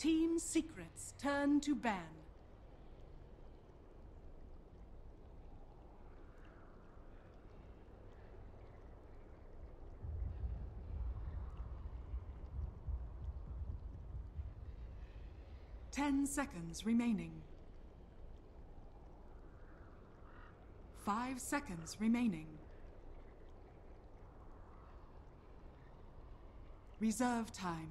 Team Secret's turn to ban. Ten seconds remaining. 5 seconds remaining. Reserve time.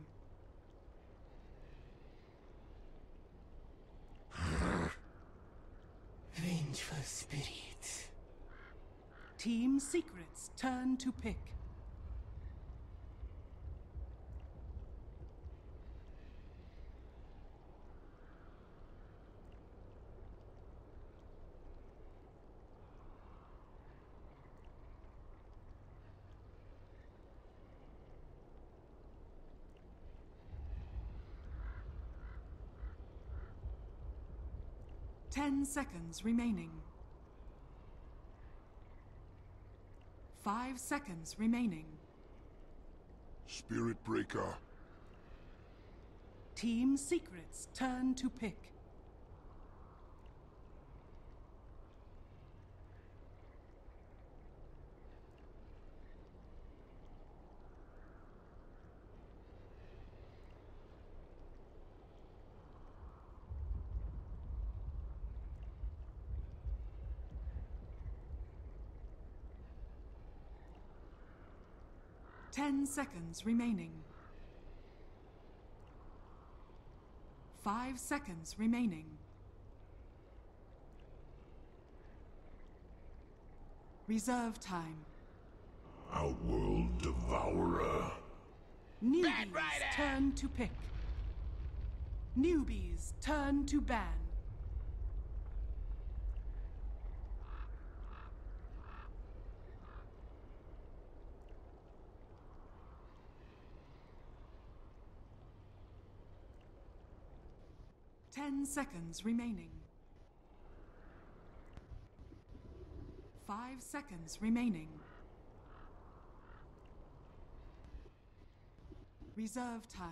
Vengeful spirit. Team Secret's turn to pick. Seconds remaining. 5 seconds remaining. Spirit Breaker. Team Secret's turn to pick. Seconds remaining. 5 seconds remaining. Reserve time. Outworld Devourer. Newbee's turn to pick. Newbee's turn to ban. Seconds remaining. 5 seconds remaining. Reserve time.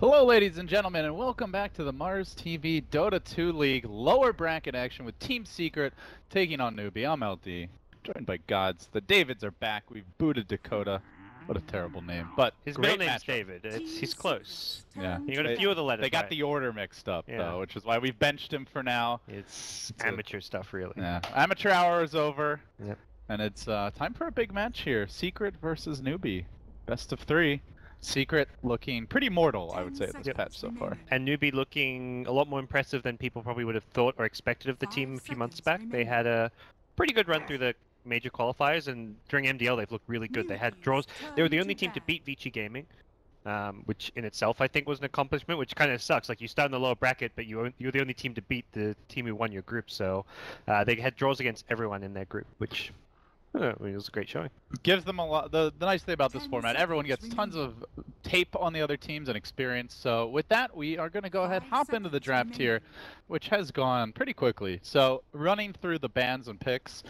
Hello, ladies and gentlemen, and welcome back to the Mars TV Dota 2 League lower bracket action with Team Secret taking on Newbee. I'm LD, joined by Gods. The Davids are back. We've booted Dakota. What a terrible name, but his middle name's David. He's close. Yeah, you got a few of the letters. They got right. The order mixed up, yeah. Though, which is why we've benched him for now. It's amateur stuff, really. Yeah, amateur hour is over, yep. And it's time for a big match here: Secret versus Newbee, best of three. Secret looking pretty mortal, I would say, at this patch so far. And Newbee looking a lot more impressive than people probably would have thought or expected of the team a few months back. They had a pretty good run through the major qualifiers, and during MDL they've looked really good. They had draws. They were the only team to beat Vici Gaming, which in itself I think was an accomplishment, which kind of sucks. Like, you start in the lower bracket, but you're the only team to beat the team who won your group. So they had draws against everyone in their group, which was a great showing. Gives them a lot. The nice thing about this format, everyone gets tons of tape on the other teams and experience. So with that, we are going to go ahead, hop into the draft here, which has gone pretty quickly. So running through the bans and picks,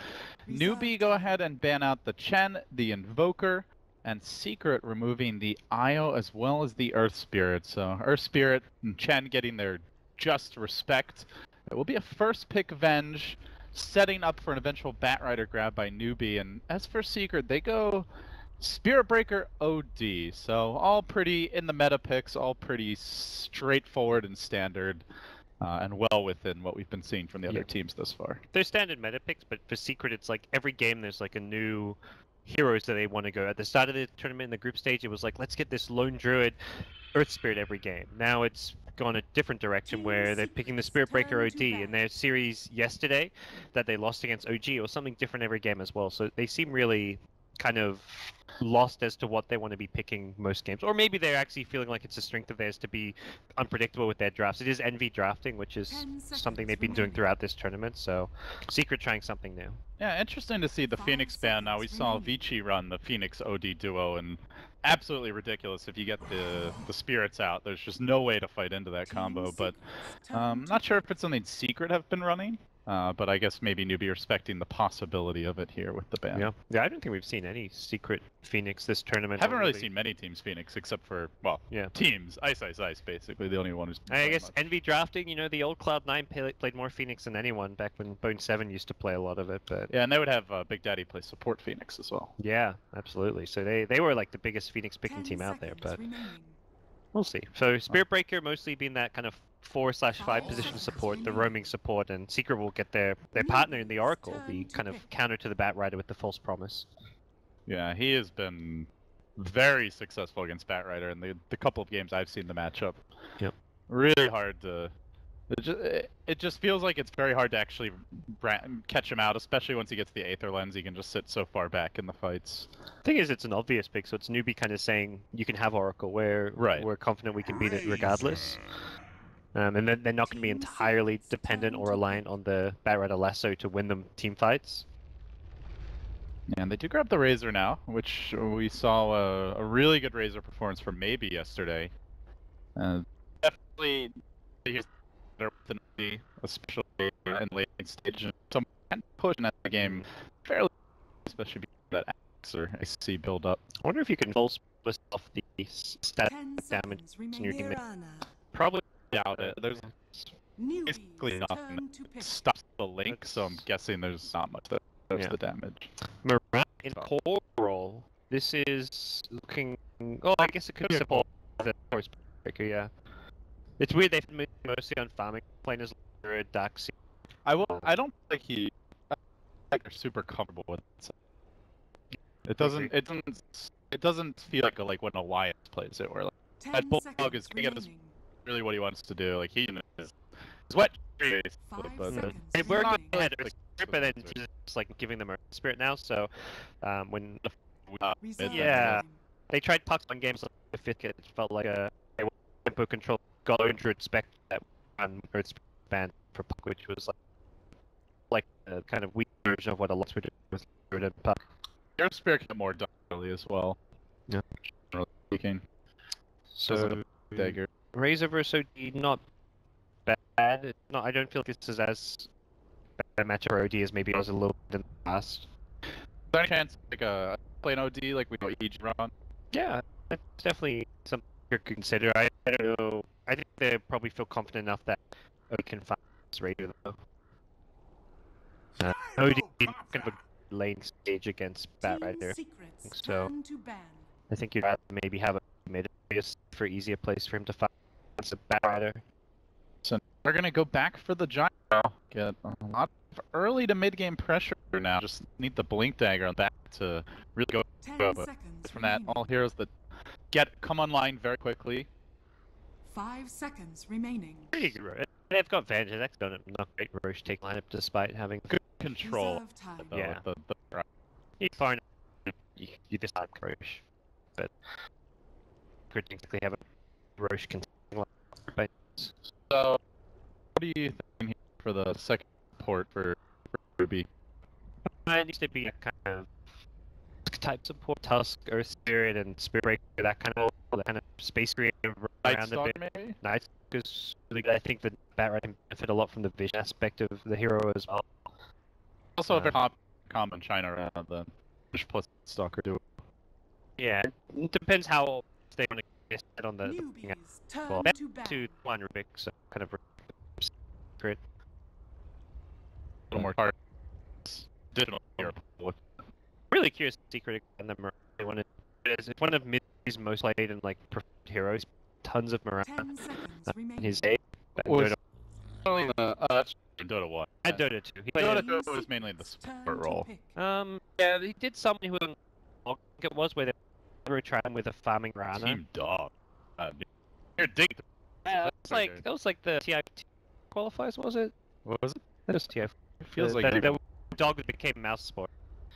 Newbee go ahead and ban out the Chen, the Invoker, and Secret removing the Io as well as the Earth Spirit. So Earth Spirit and Chen getting their just respect. It will be a first pick Venge, setting up for an eventual Batrider grab by Newbee. And as for Secret, they go Spirit Breaker, OD. So all pretty in the meta picks, all pretty straightforward and standard. And well within what we've been seeing from the other teams thus far. They're standard meta picks, but for Secret, it's like every game there's like a new heroes that they want to go. At the start of the tournament in the group stage, it was like, let's get this lone druid Earth Spirit every game. Now it's gone a different direction where they're picking the Spirit Breaker OD in their series yesterday that they lost against OG or something different every game as well. So they seem really kind of lost as to what they want to be picking most games, or maybe they're actually feeling like it's a strength of theirs to be unpredictable with their drafts. It is Envy drafting, which is something they've been doing throughout this tournament, so Secret trying something new. Yeah, interesting to see the Phoenix ban. Now we saw Vici run the Phoenix OD duo, and absolutely ridiculous. If you get the spirits out, there's just no way to fight into that combo, but I'm not sure if it's something Secret have been running. But I guess maybe Newbee respecting the possibility of it here with the ban. Yeah, yeah. I don't think we've seen any secret Phoenix this tournament. I haven't really seen many teams Phoenix except for, well, yeah, teams Ice basically the only one who's. I guess much. Envy drafting. You know, the old Cloud9 played more Phoenix than anyone back when Bone7 used to play a lot of it. But yeah, and they would have Big Daddy play support Phoenix as well. Yeah, absolutely. So they were like the biggest Phoenix picking team out there. But we'll see. So Spirit Breaker mostly being that kind of 4/5 position support, the roaming support, and Secret will get their partner in the Oracle, the kind of counter to the Batrider with the False Promise. Yeah, he has been very successful against Batrider in the couple of games I've seen the matchup. Yep. Really hard to... It just feels like it's very hard to actually catch him out, especially once he gets the Aether Lens. He can just sit so far back in the fights. The thing is, it's an obvious pick, so it's Newbee kind of saying, you can have Oracle, we're confident we can beat it regardless. And they're not going to be entirely dependent or reliant on the Batrider Lasso to win them team fights. And they do grab the Razor now, which we saw a really good Razor performance from Maybe yesterday. Definitely he's better with an OD, especially in late stage. Someone can push in that game fairly, especially because of that Axe or AC build up. I wonder if you can pulse off the static damage in your teammate. Probably. Doubt it. There's basically nothing that stops the link, so I'm guessing there's not much that does the damage. Mirana in core roll. This is looking. Oh, I guess it could be support the Force Breaker. Yeah, it's weird. They've moved mostly on farming planers like Daxi. I don't think they're super comfortable with it. It doesn't feel like when Elias plays it, where like that Bulldog is gonna get his. Really, what he wants to do, like he is wet. It worked ahead, but then just like giving them a spirit now. So, when they tried pucks on games like the fifth, it felt like a tempo control got into respect that one Earth Spirit banned for puck, which was like a kind of weak version of what a lot would do with spirit and puck. Earth Spirit can get more done early as well. Yeah, generally speaking. So dagger. Razor vs OD, not bad. No, I don't feel like this is as bad a matchup for OD as maybe it was a little bit in the past. Is there any chance like a plain OD like we know each round? Yeah, that's definitely something to consider. I don't know. I think they probably feel confident enough that OD can find this Razor though. OD is kind of a lane stage against Batrider. So I think you'd rather maybe have a mid for easier place for him to fight. It's a Batrider. So we're gonna go back for the giant. Get a lot of early to mid-game pressure now. Just need the blink dagger on that to really go. From that, all heroes that come online very quickly. 5 seconds remaining. Pretty good. They've got Venge. That's gonna not great. Roach take lineup despite having good control. Yeah. He's far enough. You just had Roach, but. Technically have a Roche containing but... So, what do you think for the second support for Ruby? It needs to be a kind of type support, Tusk, Earth Spirit, and Spirit Breaker, that kind of space creative around the bit. Night Stalker, maybe? I think the Batrider can benefit a lot from the vision aspect of the hero as well. Also, if it's common China around the Push plus Stalker do it. Yeah, it depends how. They want to get on the well, back to one Rubik, so kind of secret. A little more hard. Digital Europe. Really curious secret and the Mirana. They wanted it's one of Mid's most played and like preferred heroes. Tons of Mirana. His day. Dota 1. At Dota 2. Dota 2 was mainly the support role. Yeah, he did something who was on. It was where they. We're trying with a farming Mirana. Team dog. You're digging. That was like the TI qualifiers, was it? What was it? That was TI4. It feels like the dog became mouse sport. I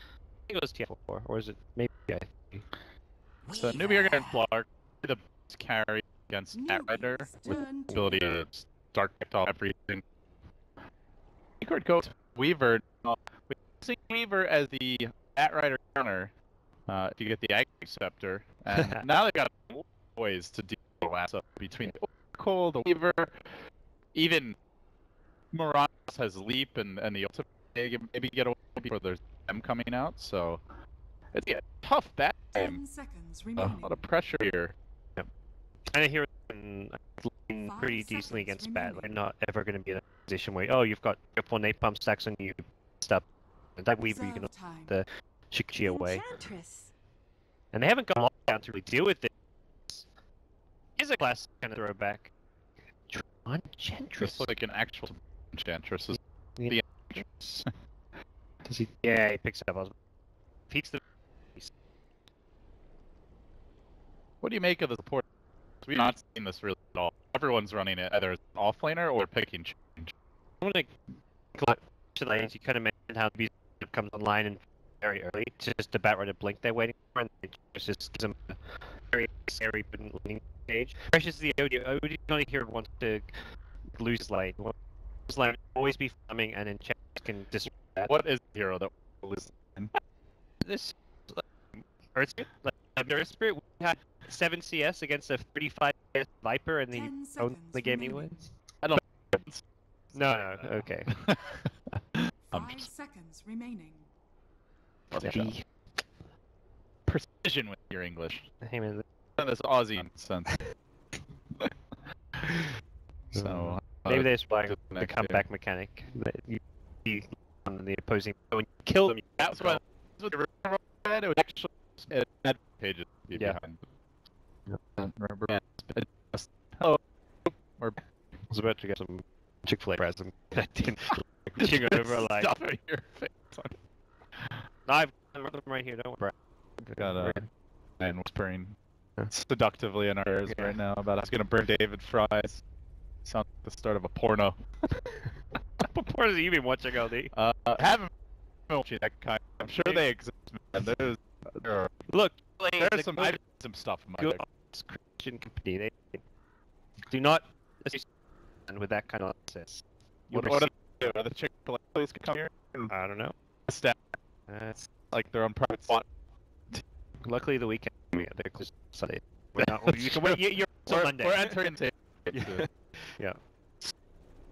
think it was TI4, or is it maybe TI3? So Newbee are going to Clark, the carry against Batrider with the ability to start off everything. Secret goes Weaver. We see Weaver as the Batrider counter. If you get the Ag Scepter, and now they've got ways to deal with the last up between the Oracle, the Weaver, even Mirana has leap and the ultimate maybe get away before there's them coming out, so it's yeah, tough that game. A lot of pressure here. Yeah. I hear it looking pretty decently against Bat. I'm not ever going to be in a position where, oh, you've got triple napalm stacks on you, stuff. That Weaver, you can the Shikuchi away. And they haven't got a lot down to really deal with this. Here's a classic kind of throwback. Enchantress. Looks like an actual Enchantress. Yeah. The Enchantress. Does he? Yeah, he picks it up. Pete's the. What do you make of the support? We've not seen this really at all. Everyone's running it either as an offlaner or picking change. I'm gonna collect the lanes. You kind of mentioned how the BZ comes online and very early. It's just the Batrider blink they're waiting for, and it just gives them a very scary blink stage. Precious is the OD. OD not here wants to lose lane. Lose lane always be farming, and Enchantress can destroy that. What is the hero that loses lane? This Earth Spirit, Earth Spirit, we had 7 CS against a 35 CS Viper, and the game he wins. I don't. No. Okay. 5 seconds remaining. Precision with your English. Hey man, this Aussie sense. So maybe they're playing the comeback year. Mechanic. You on the opposing when you kill them. That's what. It was actually advantageous to be behind. Remember, hello. I was about to get some Chick-fil-A present. I didn't looking over like stuff in your face. No, I've got them right here, don't worry. I've got a man whispering seductively in our ears right now about I was gonna burn David Fries. Sounds like the start of a porno. What pornos have you been watching, LD? Haven't been watching that kind. I'm sure they exist, man. Look, there's some, I've some stuff in my Christian company. They do not associate with that kind of access. What do they do? Are the Chick-fil-A police come here? I don't know. Staff. It's like their own private spot. Luckily, the weekend. Yeah, they're closed Sunday. We're not. You're Monday. We're entering into yeah.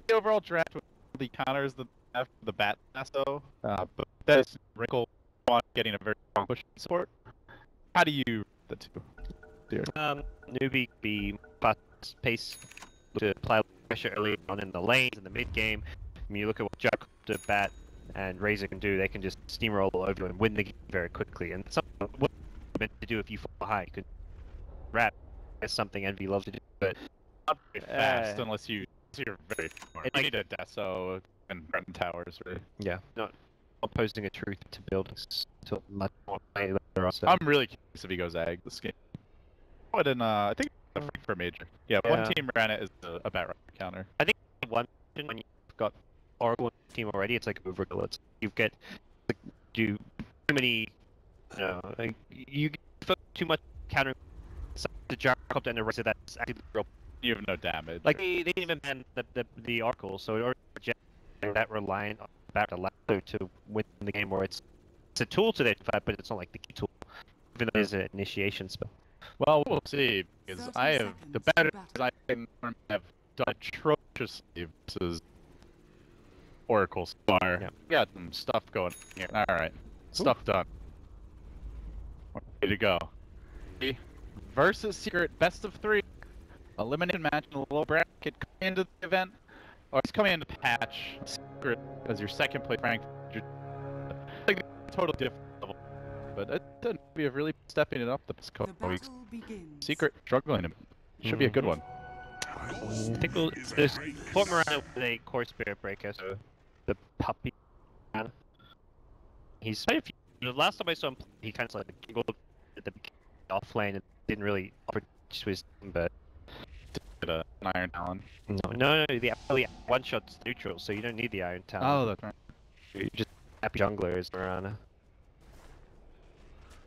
The overall draft with the counters the after the bat lasso, but that's wrinkle on getting a very strong push support. How do you read the two? Dear. Newbee be fast pace to apply pressure early on in the lanes in the mid game. I mean, you look at what Gyrocopter, Bat, and Razor can do. They can just steamroll all over you and win the game very quickly. And something what you're meant to do if you fall behind, you could wrap. That's something Envy loves to do, but not very fast unless you're very smart. You need a Deso and Grunt Towers, really. Yeah. Not posing a truth to buildings until much more later on. So. I'm really curious if he goes ag this game. What an I think it's a for major. Yeah, yeah, one team ran it as a Batrider counter. I think one when you've got Oracle team already, it's like overkill. It's you get like, do too many, you know, like, you focus too much countering the Gyrocopter and the rest of that's actually the real. You have no damage. Like they didn't even ban the Oracle, so or that reliant on Batrider to win the game, where it's a tool to their fight, but it's not like the key tool, even though it's an initiation spell. Well, we'll see, because I have the better I have done atrociously versus Oracle Spar. Yeah. Got some stuff going here. All right, stuff done. Ready to go. Versus Secret, best of 3. Elimination match in the low bracket coming into the event. Or it's coming into patch Secret as your second place rank. Like total different level, but it doesn't be a really stepping it up the past couple weeks. Secret struggling a bit. Should be a good one. I think we'll, there's Fort Mirana with a core Spirit Breaker, so the Puppey. He's quite a few. The last time I saw him, he kind of like giggled at the off lane and didn't really offer to his team, but. An iron talon. No, the one shot's neutral, so you don't need the iron talon. Oh, that's right. You're just happy jungler is Mirana.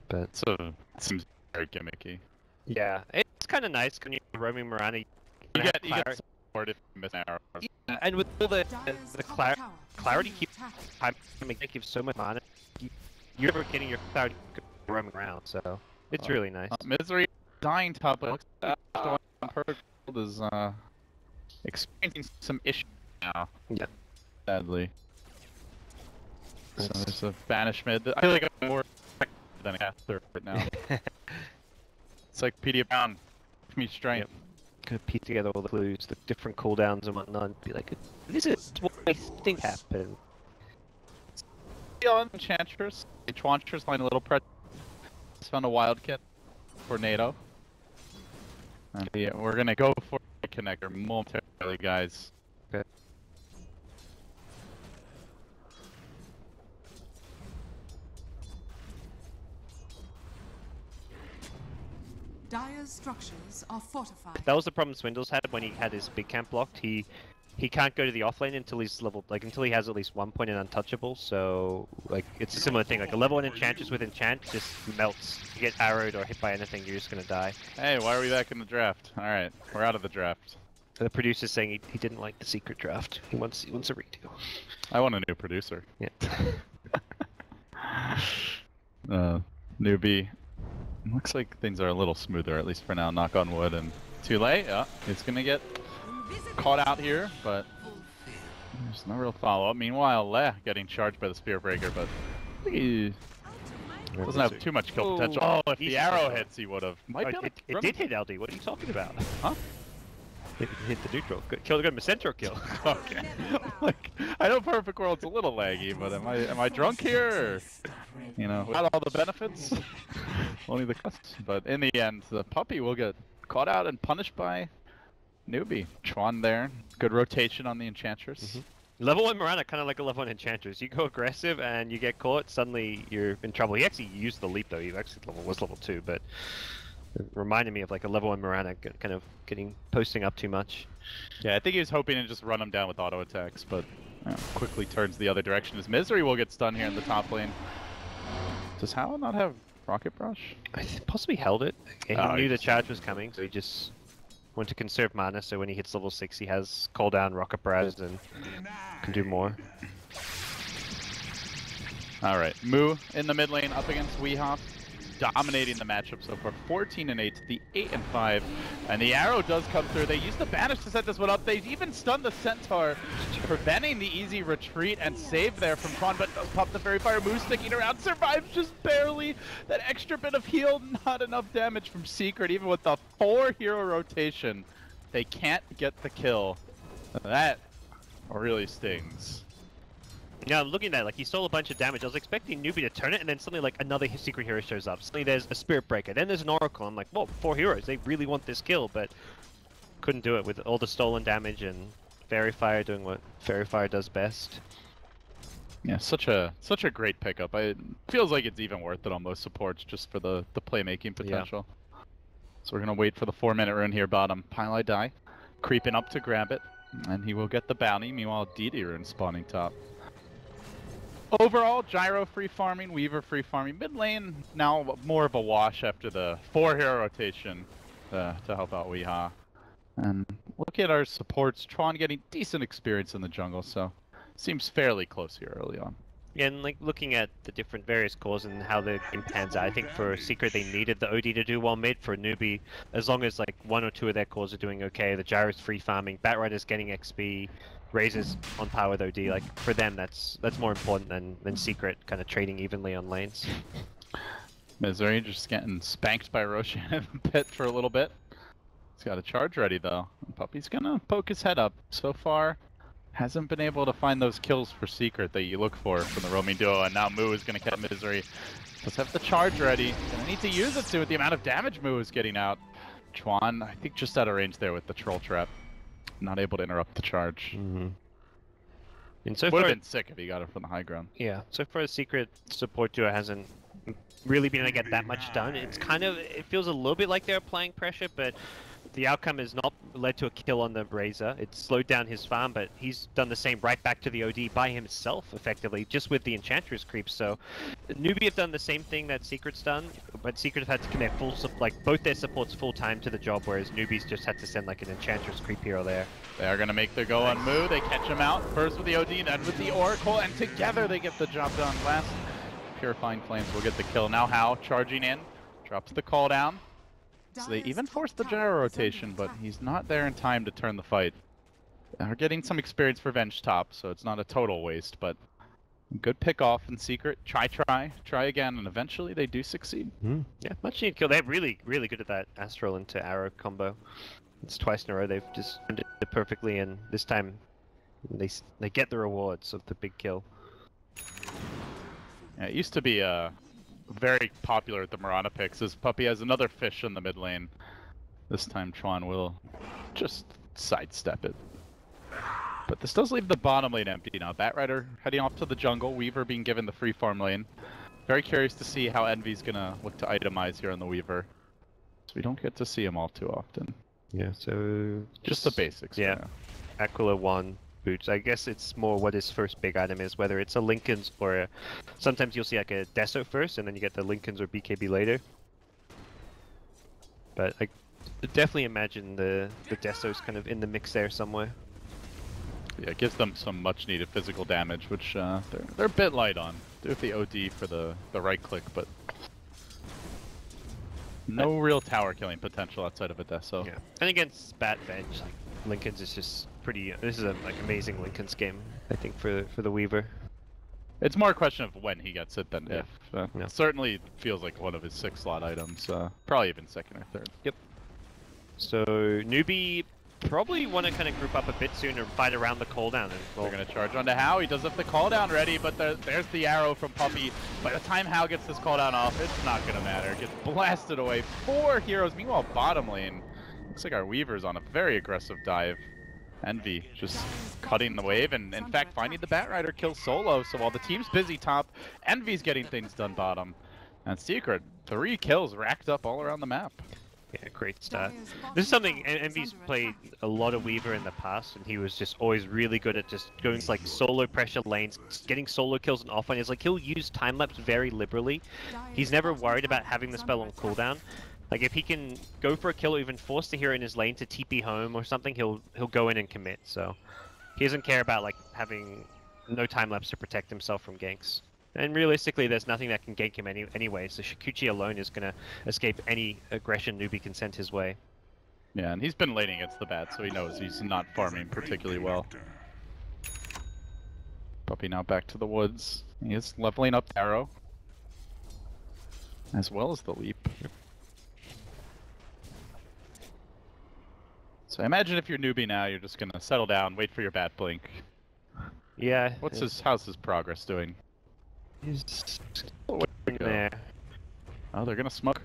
But it seems very gimmicky. Yeah, it's kind of nice when you're roaming Mirana. You get support if you miss an arrow. Yeah, and with all the clarity keeps time, it gives so much mana. You're never getting your clarity roaming around, so it's really nice. Misery dying top looks is experiencing some issues now. Yeah. sadly. So there's a banishment. I feel like I'm more than an Aether right now. It's like PD pound. Me trying. Gonna piece together all the clues, the different cooldowns and whatnot, and be like, this is what I think happened. On Enchantress, Enchantress line a little pressure. Found a wildcat for NATO. And yeah, we're gonna go for a connector momentarily, guys. Okay. Dire structures are fortified. That was the problem Swindles had when he had his big camp blocked. He can't go to the off lane until he's leveled, like until he has at least 1 point in untouchable. So like it's a similar thing. Like a level 1 enchantress with enchant just melts. You get arrowed or hit by anything, you're just gonna die. Hey, why are we back in the draft? All right, we're out of the draft. The producer's saying he didn't like the secret draft. He wants a redo. I want a new producer. Yeah. Newbee. Looks like things are a little smoother, at least for now, knock on wood, and too late. Yeah, it's gonna get caught out here, but there's no real follow-up. Meanwhile, Leh getting charged by the Spirit Breaker, but he doesn't have too much kill potential. Oh, if the arrow hits, he would've. It did hit LD, what are you talking about? Huh? It hit the neutral. Good Macentro kill. Okay. Like, I know Perfect World's a little laggy, but am I drunk here? Or, you know, without all the benefits, only the costs. But in the end, the Puppey will get caught out and punished by Newbee. Chuan there, good rotation on the Enchantress. Mm-hmm. Level 1 Mirana, kind of like a level 1 Enchantress. You go aggressive and you get caught, suddenly you're in trouble. He actually used the leap though, he actually was level 2, but it reminded me of like a level 1 Mirana kind of posting up too much. Yeah, I think he was hoping to just run him down with auto attacks, but quickly turns the other direction. His Misery will get stunned here in the top lane. Does Howl not have Rocket Brush? I possibly held it. Okay, he knew the charge was coming, so he just went to conserve mana, so when he hits level 6 he has cooldown, Rocket Brush, and can do more. Alright, Mu in the mid lane up against Weehop, dominating the matchup so far. 14-8 to the 8-5, and the arrow does come through. They used the banish to set this one up. They even stunned the centaur, preventing the easy retreat and save there from Kron, but does pop the Fairy Fire. Moose sticking around, survives just barely. That extra bit of heal, not enough damage from Secret. Even with the 4-hero rotation, they can't get the kill. That really stings. Yeah, I'm looking at that, like, he stole a bunch of damage. I was expecting Newbee to turn it, and then suddenly, like, another secret hero shows up. Suddenly there's a Spirit Breaker, then there's an Oracle. I'm like, whoa, 4 heroes, they really want this kill, but couldn't do it with all the stolen damage and Fairy Fire doing what Fairy Fire does best. Yeah, such a great pickup. It feels like it's even worth it on most supports, just for the playmaking potential. Yeah. So we're gonna wait for the 4-minute rune here, bottom. Pile I Die, creeping up to grab it, and he will get the bounty. Meanwhile, DD rune spawning top. Overall, Gyro free farming, Weaver free farming, mid lane now more of a wash after the 4-hero rotation to help out Weeha. And look at our supports, Tron getting decent experience in the jungle, so seems fairly close here early on. Yeah, and like looking at the different various cores and how the game pans out, I think for Secret they needed the OD to do well mid. For Newbee, as long as like 1 or 2 of their cores are doing okay, the Gyro's free farming, Batrider's getting XP, Razor's on par with OD. Like for them, that's more important than Secret kind of trading evenly on lanes. Misery just getting spanked by Roshan in the pit for a little bit. He's got a charge ready though. Puppy's gonna poke his head up. So far, hasn't been able to find those kills for Secret that you look for from the roaming duo, and now Mu is gonna catch Misery. Does have the charge ready. Gonna need to use it too with the amount of damage Mu is getting out. Chuan, I think, just out of range there with the troll trap. Not able to interrupt the charge. Mm-hmm. And so would have been sick if he got it from the high ground. Yeah, so far Secret support duo hasn't really been able to get that much done. It's kind of, it feels a little bit like they're applying pressure, but the outcome has not led to a kill on the Razor. It's slowed down his farm, but he's done the same right back to the OD by himself, effectively, just with the Enchantress creep. So Newbee have done the same thing that Secret's done, but Secret have had to commit full, like both their supports full time to the job, whereas Newbee's just had to send like an Enchantress creep here or there. They are gonna make their go on Mu. They catch him out first with the OD and then with the Oracle, and together they get the job done. Last Purifying Flames will get the kill. Now Howl charging in, drops the call down. So they even forced the gyro rotation, but he's not there in time to turn the fight. We're getting some experience for Venge top, so it's not a total waste, but good pick off in Secret. Try again, and eventually they do succeed. Mm. Yeah, much needed kill. They're really, really good at that Astral into Arrow combo. It's twice in a row they've just done it perfectly, and this time they get the rewards of the big kill. Yeah, it used to be very popular at the Mirana picks, as Puppey has another fish in the mid lane. This time Chuan will just sidestep it. But this does leave the bottom lane empty now. Batrider heading off to the jungle, Weaver being given the free farm lane. Very curious to see how Envy's gonna look to itemize here on the Weaver. So we don't get to see him all too often. Yeah, so... just the basics. Yeah, now. Aquila 1, Boots. I guess it's more what his first big item is, whether it's a Lincoln's or a... sometimes you'll see like a Deso first, and then you get the Lincoln's or BKB later. But I definitely imagine the Deso's kind of in the mix there somewhere. Yeah, it gives them some much needed physical damage, which they're a bit light on. Do with the OD for the right click, but... no real tower killing potential outside of Adesso. Yeah, and against Bat Venge, like, Lincoln's is just pretty. This is a like amazing Lincoln's game, I think, for the Weaver. It's more a question of when he gets it than if. Yeah. Certainly feels like one of his 6-slot items. Probably even second or third. Yep. So Newbee probably want to kind of group up a bit soon or fight around the cooldown. We're going to charge onto Howe. He does have the cooldown ready, but there's the arrow from Puppey. By the time Howe gets this cooldown off, it's not going to matter. Gets blasted away. 4 heroes. Meanwhile, bottom lane, looks like our Weaver's on a very aggressive dive. Envy just cutting the wave and, in fact, finding the Batrider kill solo. So while the team's busy top, Envy's getting things done bottom. And Secret, 3 kills racked up all around the map. Yeah, great start. This is something Envy's played a lot of Weaver in the past, and he was just always really good at just going like solo pressure lanes, getting solo kills and off lane. It's like he'll use time lapse very liberally. He's never worried about having the spell on cooldown. Like if he can go for a kill or even force the hero in his lane to TP home or something, he'll go in and commit. So he doesn't care about like having no time lapse to protect himself from ganks. And realistically, there's nothing that can gank him anyway, so Shikuchi alone is going to escape any aggression Newbee can send his way. Yeah, and he's been laning against the bat, so he knows he's not farming particularly well. Puppey now back to the woods. He is leveling up arrow, as well as the leap. So I imagine if you're Newbee now, you're just going to settle down, wait for your bat blink. Yeah. How's his progress doing? He's in there. Oh, they're gonna smoke.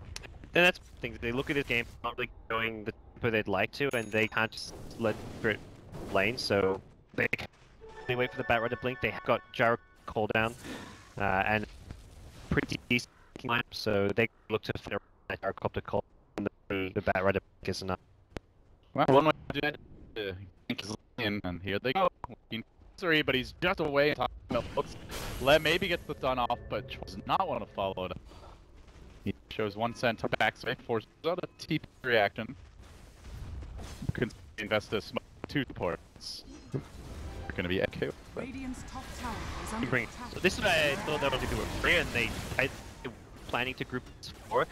And that's the thing, they look at this game, not really going the tempo they'd like to, and they can't just let for it lane, so they can't really wait for the Batrider to blink. They have got Gyro cooldown, and pretty decent line, so they look to find a Gyrocopter call, and the Batrider blink is enough. Well, one way to do that is in, and here they go. But he's just away and talking about looks. Lem maybe gets the stun off, but does not want to follow it up. He shows 1 cent to backspace, forces out a TP reaction. You can invest this 2 supports. They're gonna be AK. So this is what I thought that would do with 3, and they were planning to group 4.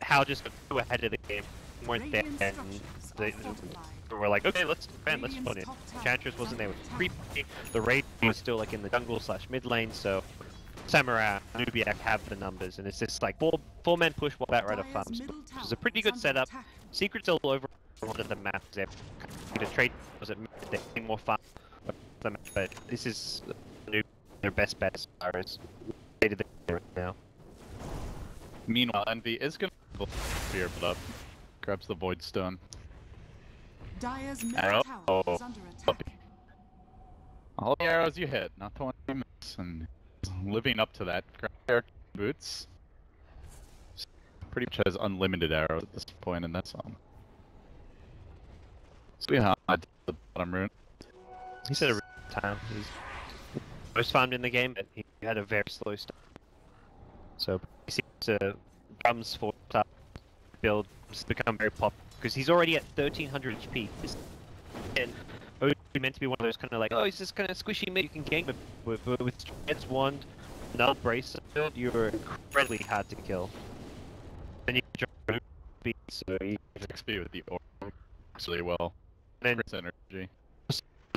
How just go ahead of the game. Weren't there, and they were like, okay, let's defend, let's put in. Enchantress wasn't there with creepy. The raid was still like in the jungle / mid lane, so Samurai, Nubiak have the numbers, and it's just like four-man push while Batrider farms, which is a pretty good setup. Secret's all over one of the maps. They're going to trade, was it more fun? But this is their best bet as far as they did right now. Meanwhile, Envy is going to fear blood. Grabs the Void Stone. Dire's middle tower is under attack. All the arrows you hit, not the one you miss, and living up to that. Grab Boots. Pretty much has unlimited arrows at this point, and that's all. So we have the bottom rune. He said a really good time. He's most farmed in the game, but he had a very slow start. So he seems to comes for top build. Become very popular because he's already at 1300 HP, and OD meant to be one of those kind of like, oh, he's just kind of squishy mid. You can gank with Dread's Wand, null bracer build. You're incredibly hard to kill. Then you can jump, so you can XP with the Oracle really well. And then energy.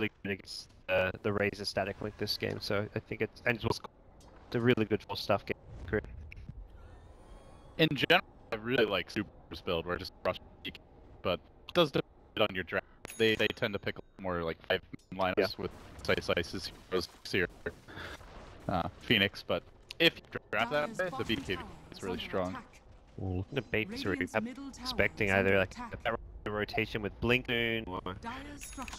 really good against the Razor static link this game, so I think it's, and it was a really good full stuff game. In general, I really like Super's build where just rush, but it does depend on your draft. They tend to pick more like 5 lineups with Slice's Heroes, Seer, Phoenix, but if you draft that way, the BKB is really strong. All the baits are expecting either like a rotation with Blink Moon or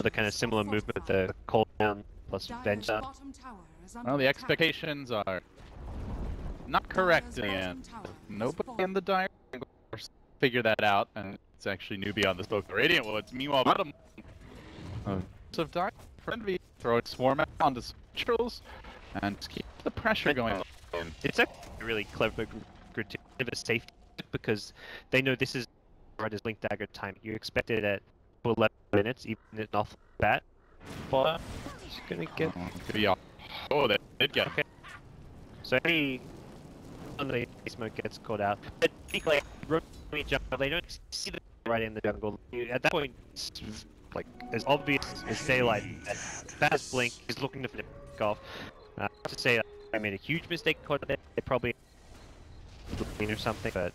the kind of similar movement with the Cold Down plus Venge. Well, the expectations are not correct in the end. Nobody in the Dire figure that out, and it's actually Newbee on the spoke of Radiant Woods. Meanwhile, bottom of Dire for Envy, throw a swarm out onto Spirituals and just keep the pressure going. It's a really clever grid of a safety because they know this is Rider's Link Dagger time. You expect it at 11 minutes, even an off bat. But it's gonna get. Oh, they did get. Okay. So any on the smoke gets caught out. But particularly jungle, they don't see the right in the jungle. At that point, it's like as obvious as daylight. Fast Blink is looking to pick off. To say that I made a huge mistake caught there. They probably or something, but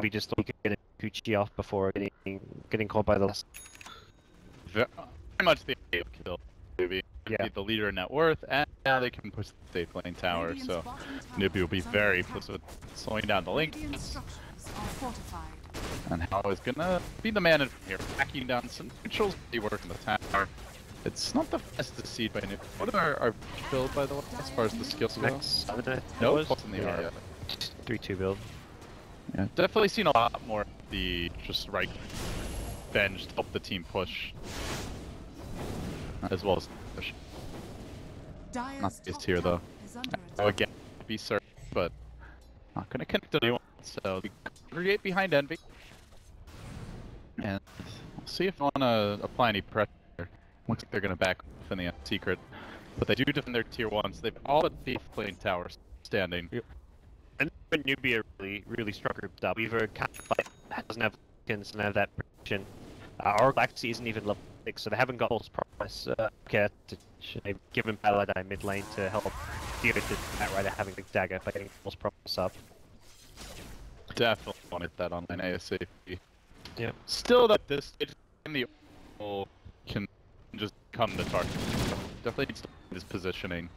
we just thought we could get a Gucci off before getting caught by the last. Very much the kill, maybe. Yeah. The leader in net worth, and now they can push the safe lane tower, so Newbee will be very pleased with slowing down the link. And Howl is gonna be the man in here, backing down some neutrals, be working the tower. It's not the fastest seed by Newbee. What are build, by the way, as far as the skills go? No, it's in the area. 3-2 build. Yeah, definitely seen a lot more of the just right Venge to help the team push, as well as push. Not this tier though. So again, be certain, but not gonna connect anyone. So we congregate behind Envy, and we'll see if they wanna apply any pressure. Looks like they're gonna back off in the secret, but they do defend their tier ones. They've all at the lane tower standing. Yep. And Newbee are really strong grouped up. Weaver can't fight, doesn't have skins, doesn't have that prediction. Oracle actually isn't even level 6, so they haven't got false promise. Okay, they've given Batrider mid lane to help deal with Batrider having the dagger by getting false promise up. Definitely wanted that online ASAP. Yeah. Still, that this in the Oracle can just come to target. Definitely needs to find his positioning.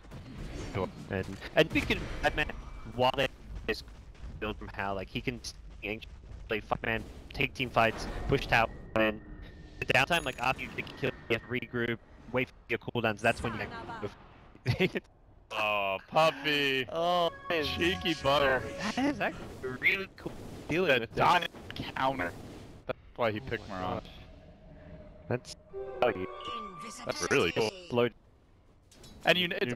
And we can, man, while they this build from Howl, like he can play fight man, take team fights, push tower, and the downtime, like after you take a kill, you have to regroup, wait for your cooldowns, that's when you can. Oh, Puppey! Oh, cheeky butter! That is actually a really cool deal. The dominant counter. That's why he picked Mirana. That's really cool. Load. And you, it's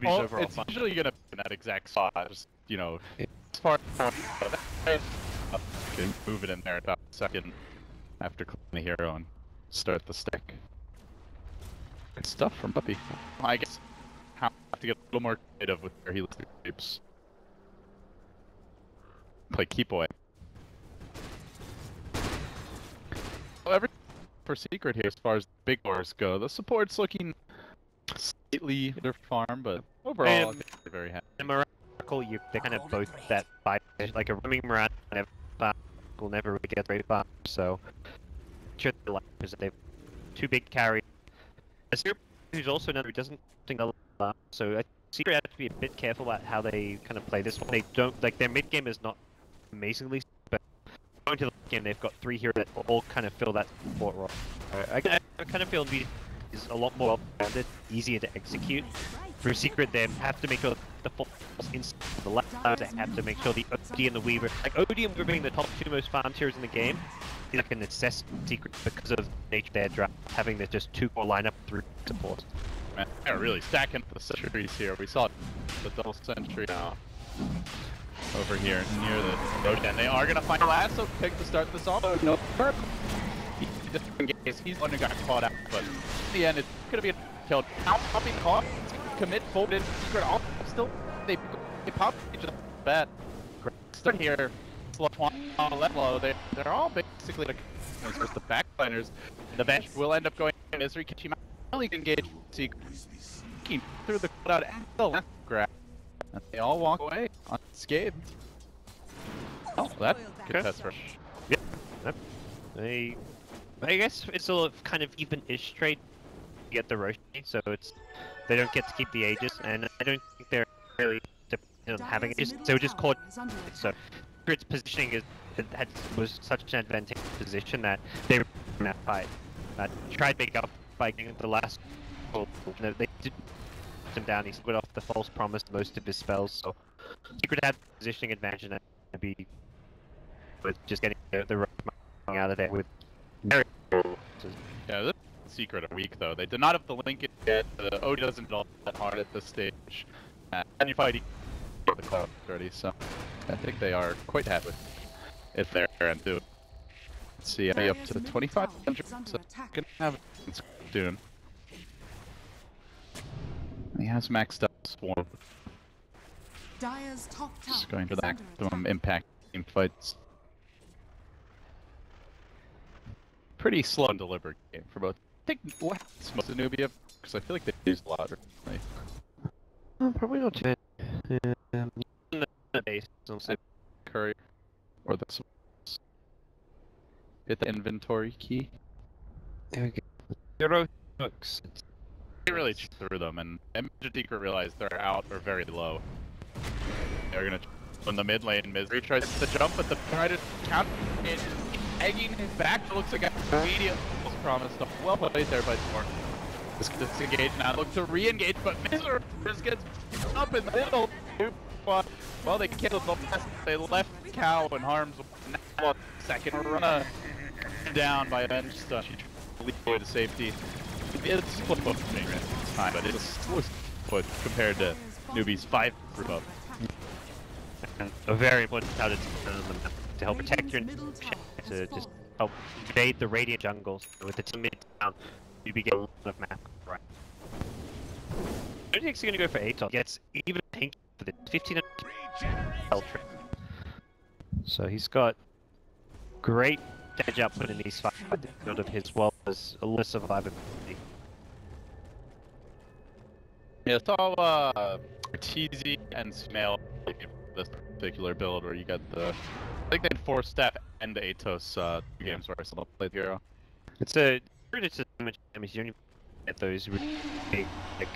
usually gonna be in that exact spot. Just, you know, as far as move it in there about a second after cleaning the hero and start the stack. Good stuff from Puppey. I guess I'll have to get a little more creative with where he lives the creeps. Play keep away. So everything for secret here as far as the big doors go. The support's looking slightly under farm, but overall I'm very happy. They're kind of both that fight, like a roaming Mirana will never really get very far, so sure they like because they've two big carries. A Spirit who's also another who doesn't think they'll last, so I think they have to be a bit careful about how they kind of play this one. They don't, like their mid game is not amazingly, but going to the game they've got 3 here that all kind of fill that support role. I kind of feel Newbee is a lot more well-rounded, easier to execute. For secret, they have to make sure the falls inside the left side. They have to make sure the OD and the Weaver, like OD and Weaver being the top 2 most farmed tiers in the game, is like a necessity secret because of the nature of their draft, having the just 2 core lineup through support. Man, they're really stacking the sentries here. We saw the double sentry now over here near the road, and they are gonna find a lasso pick to start this off. No purple. Just in case he's the one who got caught out, but in the end it's gonna be a kill. I'll be caught. Commit, fold in, secret off, still, they pop each other, bet. Great, start here, slow one on the left low, they're all basically, like, it's just the backliners. The Venge will end up going to Misery, Kichima really good engage. Seeking through the crowd and the last grab. And they all walk away unscathed. Oh, that good test for. Yep. Yep. I guess it's a kind of even-ish trade. To get the Roshi, so it's they don't get to keep the ages, and I don't think they're really dependent on having ages. They were just caught. So Secret's positioning is was such an advantageous position that they were in that fight. Tried to make up by getting the last. They did put him down. He split off the false promise most of his spells. So Secret had the positioning advantage, and be with just getting the Roshi out of there with. Yeah, this Secret are weak though. They did not have the linkage yet. The OD doesn't at all that hard at this stage. And you're fighting the cloud already, so I think they are quite happy with it there and do it. Let's see, I'm up to the 2500, so gonna have it soon. He has maxed up Swarm. Just going for the maximum impact in fights. Pretty slow and deliberate game for both. I think last most of Newbee, because I feel like they used a lot recently. Oh, probably not too bad. The base, don't say Curry. Or this one. Hit the inventory key. There we go. 0 hooks. They really cheat through them, and Major Secret realized they're out or very low. They're gonna in the mid lane. Misery tries to jump, but the try to counter it. Egging his back, it looks like an immediate promise. Well played there by Storm. Disengage now, look to re-engage, but Misery just gets up in the middle. Well, they killed the last. They left Cow in harm's way. Now second run down by Venge. So she tried to lead to safety. It's split both this time, but it's split compared to Newbee's 5 rebuff. A very important how to help protect your to just help invade the radiant jungles with the mid down, you begin a lot of map. Right. Nudix is gonna go for Aator. Gets even pink for the 1500 ultra. So he's got great damage output in these fights, out of his well as a lot of survivability. Yeah, it's all TZ and Snail this particular build where you got the. I think they had 4-step and Atos games where I still played the hero. It's a pretty much damage. You only get those really big, like,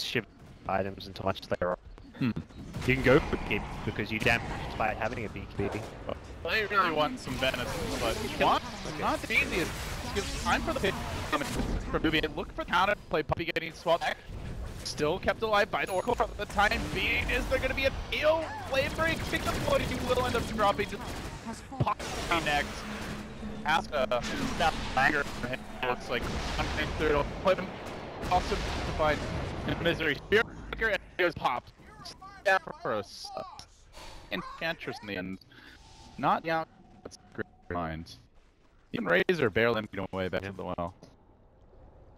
shift items until much later on. You can go for it because you damage by having a BKB. They really want some venison, but not the easiest. Gives time for the hit for Newbee. Look for counter play. Puppey getting swapped back. Still kept alive by the Oracle for the time being. Is there going to be a ill flame break? Pick up Floyd, you will end up dropping just Puppey next. Ask a snap banger for him. Looks like something through to put him off to find Misery. Spirit Breaker and he goes popped. Yeah, for a Enchantress in the end. Not out. That's great mind. Even Razor barely emptied away back to the well.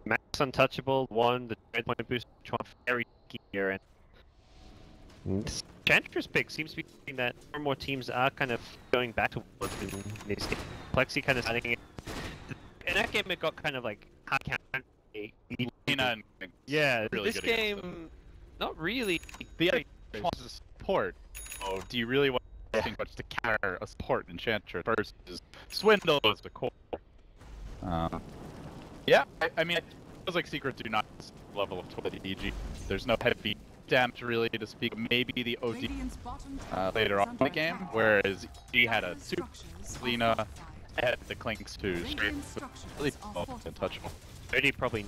Max untouchable, 1, the trade point boost, Chuan, Fairy Fire, and... This Enchantress pick seems to be something that more and more teams are kind of going back towards in this game. Plexi kind of starting it. In that game it got kind of like... Yeah, really this game... Them. Not really... The other wants to support. Oh, do you really want anything much to counter a support Enchantress versus Swindle as the core? Yeah, I mean, it feels like Secret do not level of 20 DG. There's no heavy damage really to speak. Maybe the OD later on in the game, whereas he had a super Selena and the Clinks too. Really untouchable. OD probably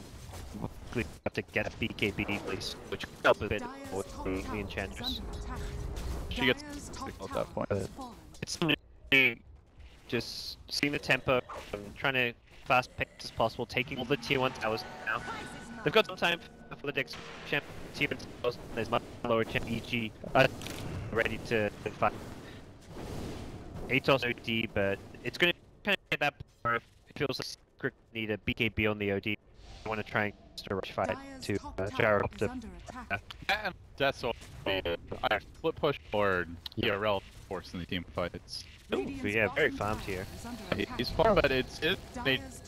have to get a BKB at least, which could help a bit with the Enchantress. She gets at that point. It's just seeing the tempo and trying to fast picks as possible, taking all the tier 1 towers now. They've got some time for the next champ tier 1 towers. There's much lower champ EG ready to fight. Atos OD, but it's going to kind of get that where it feels like Secret need a BKB on the OD. They want to try and rush fight to Gyrocopter. And that's all. I flip push forward. Yeah, relative force in the team fight. It's ooh, yeah, very farmed here. He's far, but it's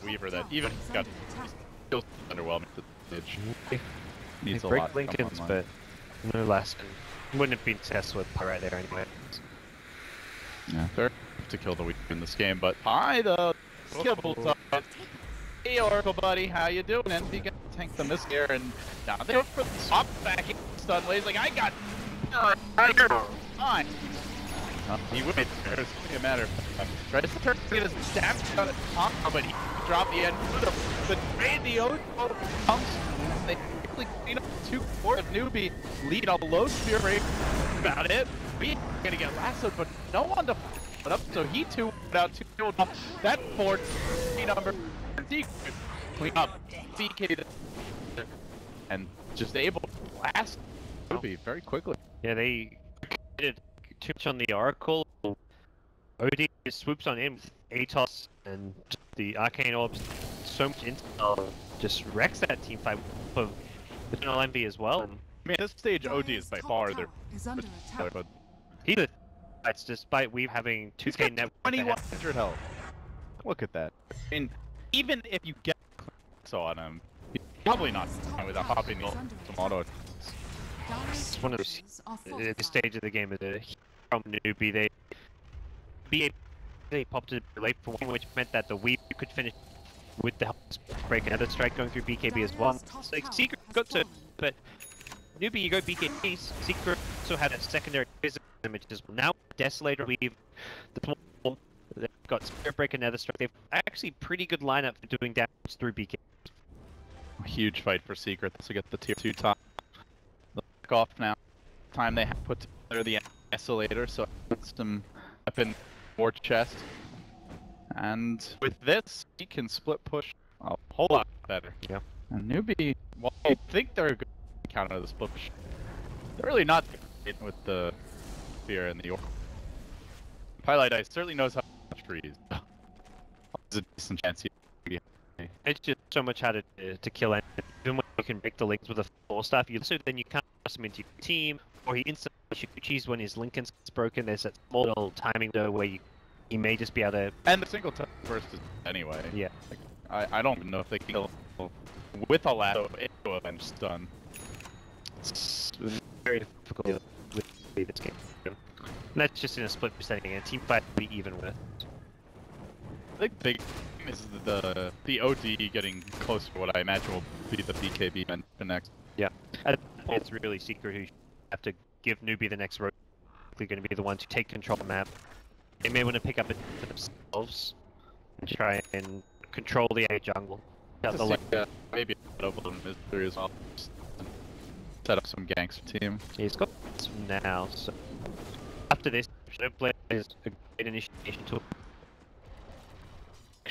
Weaver that even got still underwhelming. It needs a lot. Break Lincoln's, but no less. Wouldn't have been tested with Pi right there anyway. Yeah. Fair to kill the weak in this game, but Pi though. Skillful top. Hey Oracle buddy, how you doing? Envy got to tank the miss here, and now they go for the top backing stun lays. Like I got. Fine. He would. It's a matter. Tries to turn to get his damage on the top, but he dropped the end. The trade the old pumps. They quickly clean up 2-4 of Newbee lead on the low Spirit Breaker. About it. We're gonna get lassoed, but no one to put up. So he too went out to that 4 number. Secret clean up. DK and just able to blast Newbee very quickly. Yeah, they did too much on the Oracle. OD just swoops on him with Atos and the Arcane Orbs, so much intel, just wrecks that team fight with Envy as well. I mean, at this stage, OD is by far their but he fights despite Weave having 2k net 2100 health. Look at that. I mean, even if you get clicks on him, he's probably not without hopping the auto. It's one of the at this stage of the game from Newbee. They popped it late for one, which meant that the Weave could finish with the help break another strike going through BKB as well. So, like, Secret got to, but Newbee, you go BKB. Secret also had a secondary physical damage as well. Now Desolator Weave, the platform, they've got Spirit Breaker, another strike. They've actually pretty good lineup for doing damage through BKB. Huge fight for Secret. So get the tier 2 top. Off now. Time they have put together the Desolator, so it's some weapon or chest. And with this, he can split push a whole lot better. Yeah. And Newbee, while I think they're good to counter the split push, they're really not good with the Fear and the Orc. Pilot Ice certainly knows how to freeze. There's a decent chance he. It's just so much harder to kill anything. Even when you can break the links with a 4 staff, you so then you can't trust him into your team, or he instantly shikuchis when his Lincoln's broken. There's that small little timing though where he may just be able to. And the single touch burst is anyway. Yeah. Like, I don't even know if they kill with a lasso into a Venge stun. It's very difficult with this game. And that's just in a split percenting, and a team fight would be even worse. I think big is the OD getting close to what I imagine will be the BKB and the next. Yeah, it's really Secret who have to give Newbee the next road. They're going to be the one to take control of the map. They may want to pick up it for themselves and try and control the A jungle. The maybe over the mystery as well. Set up some ganks team. He's got some now. So after this, Shadow Blade is a great initiation tool.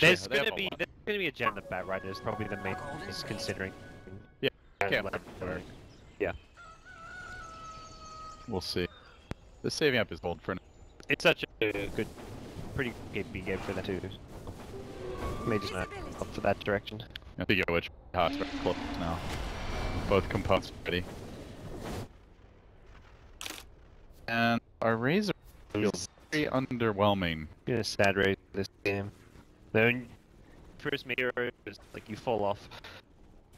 There's gonna be a Gem that Batrider is probably the main is considering. Yeah. Yeah. We'll see. The saving up is gold for now. It's such a good, pretty good B game for that too. Maybe just not up for that direction. I think I which hot close now. Both components ready. And our Razor feels very underwhelming. It's a sad Razor this game. Then first meteor is like you fall off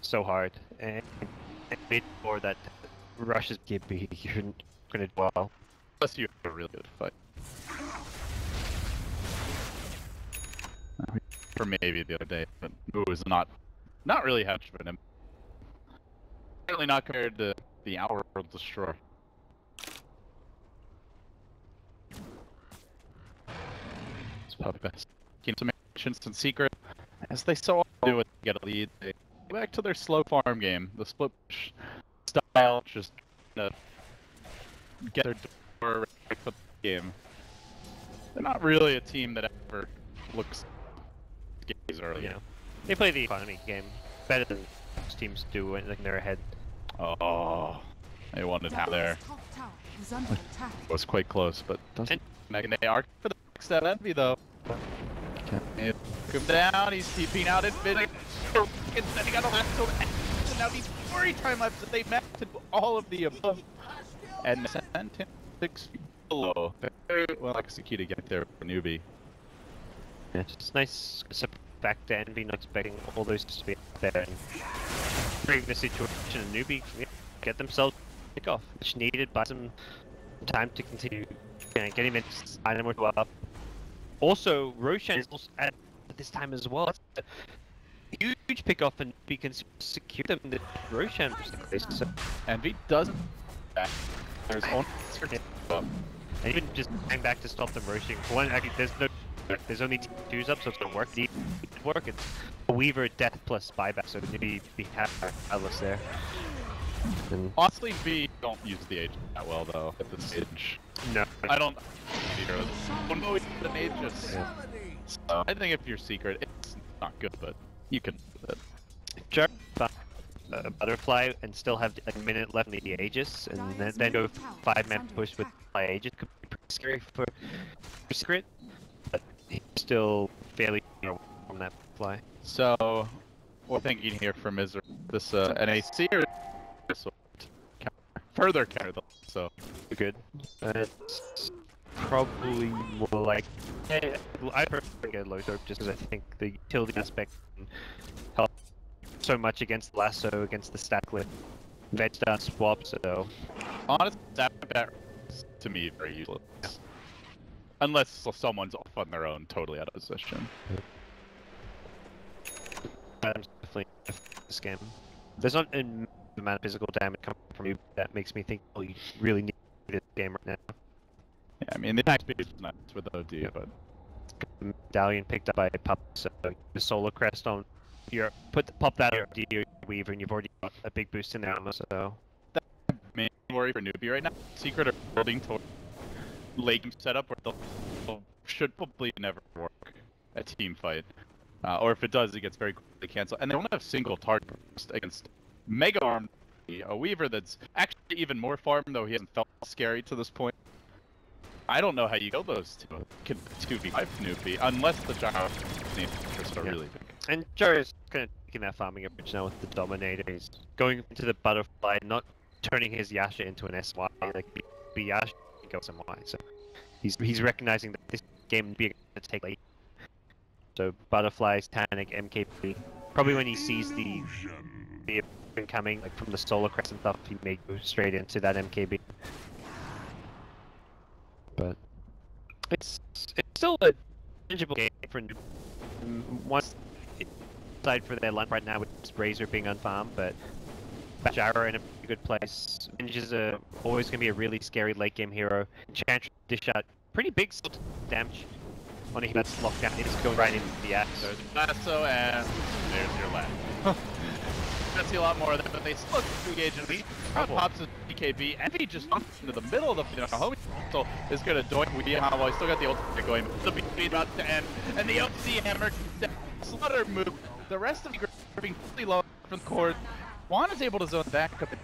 so hard, and before that rushes BKB, you're gonna do well. Plus you have a really good fight. For maybe the other day, but Mu is not really hatched for him. Certainly not compared to the Hour World Destroyer. It's probably best. And Secret, as they so often do when they get a lead, they go back to their slow farm game, the split push style, just trying to get their door ready for the game. They're not really a team that ever looks games early. Yeah. They play the economy game better than most teams do when they're ahead. Oh, they wanted out there. It was quite close, but doesn't. And they are for the next step Envy though. Come down, he's TPing out in mid. And then he got a last one. And now these 40 time lapses, they maxed all of the above. And sent him 6 below. Very well executed get there for Newbee. Yeah, just nice surprise back to Envy, not expecting all those to be there and bring the situation to Newbee, get themselves kick off, which needed by some time to continue getting them up. Also, Roshan is also at this time as well. That's a huge pick off, and Newbee can secure them. The Roshan was the case. So Envy doesn't back. There's only and even just going back to stop them rushing. For one, actually, there's only twos up, so it's gonna work. It did work. It's a Weaver death plus buyback, so maybe be hapless there. And honestly, B don't use the agent that well though at this stage. No, I don't. One an agent. Yeah. So, I think if you're secret, it's not good, but you can do it. Sure. Butterfly and still have a minute left in the Aegis, and then go 5-man push with my Aegis. Could be pretty scary for Secret, but he's still fairly on that fly. So, we're thinking here for Misery. This NAC or this further counter, so good. It's probably more like I prefer to get low dope just because I think the utility aspect can help so much against Lasso, against the stack with Venge down swap, so honestly, that to me very useless. Yeah. Unless someone's off on their own, totally out of position. I'm definitely this game. There's not an amount of physical damage coming from you that makes me think, oh, you really need this game right now. Yeah, I mean, the attack speed is nuts with the OD, yeah, but medallion picked up by Puppey, so the Solar Crest on. You pop that out of your Weaver, and you've already got a big boost in the armor, so that's the main worry for Newbee right now. Secret are building towards late game setup where they'll should probably never work a team fight. Or if it does, it gets very quickly cancelled. And they don't have single target against Mega Arm, a Weaver that's actually even more farm, though he hasn't felt scary to this point. I don't know how you kill those two. Can 2v5 Newbee, unless the Gyrocopter are really big. And Joe is kind of taking that farming approach now with the Dominator. He's going into the Butterfly, not turning his Yasha into an SY, like be Yasha and go some Y. So he's recognizing that this game be going to take late. So Butterflies, Tanic, MKB. Probably when he sees the coming, like from the Solar Crest and stuff, he may go straight into that MKB. But it's still a manageable game for once. Side for their lunch right now with Razor being on farm, but Batrider in a good place. Venge is always going to be a really scary late game hero. Enchantress dish out pretty big damage on a hit that's locked down. It's going right into the axe. So Lasso and there's your land. I see a lot more of that, but they still have to engage in the crowd pops with BKB. Envy just jumps into the middle of the homie pistol is going to doink. We have Howl. Still got the ult going. The BKB about to end, and the OC hammer. Slaughter move. The rest of the group are being fully low from the court. Juan is able to zone back up. It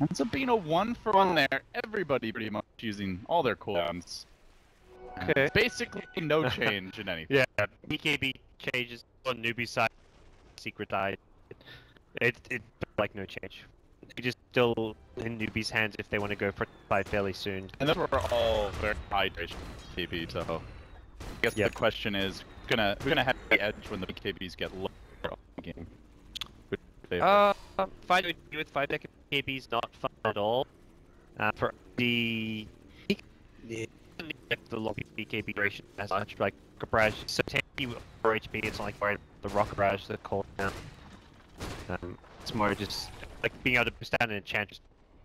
ends up being a 1-for-1 there. Everybody pretty much using all their cooldowns. Okay. Basically no change in anything. Yeah, BKB changes on Newbee side. Secret died. It like no change. It's just still in Newbee's hands if they want to go for fight fairly soon. And those were all very high BKB, so I guess the question is, we're gonna have the edge when the BKBs get low. Game. Fight with 5-deck KB is not fun at all. For the lobby BKB duration as much, like Rocket Barrage, so tanky with 4 HP, it's not like right, the Rocket Barrage that called down. It's more just like being able to push down an Enchantress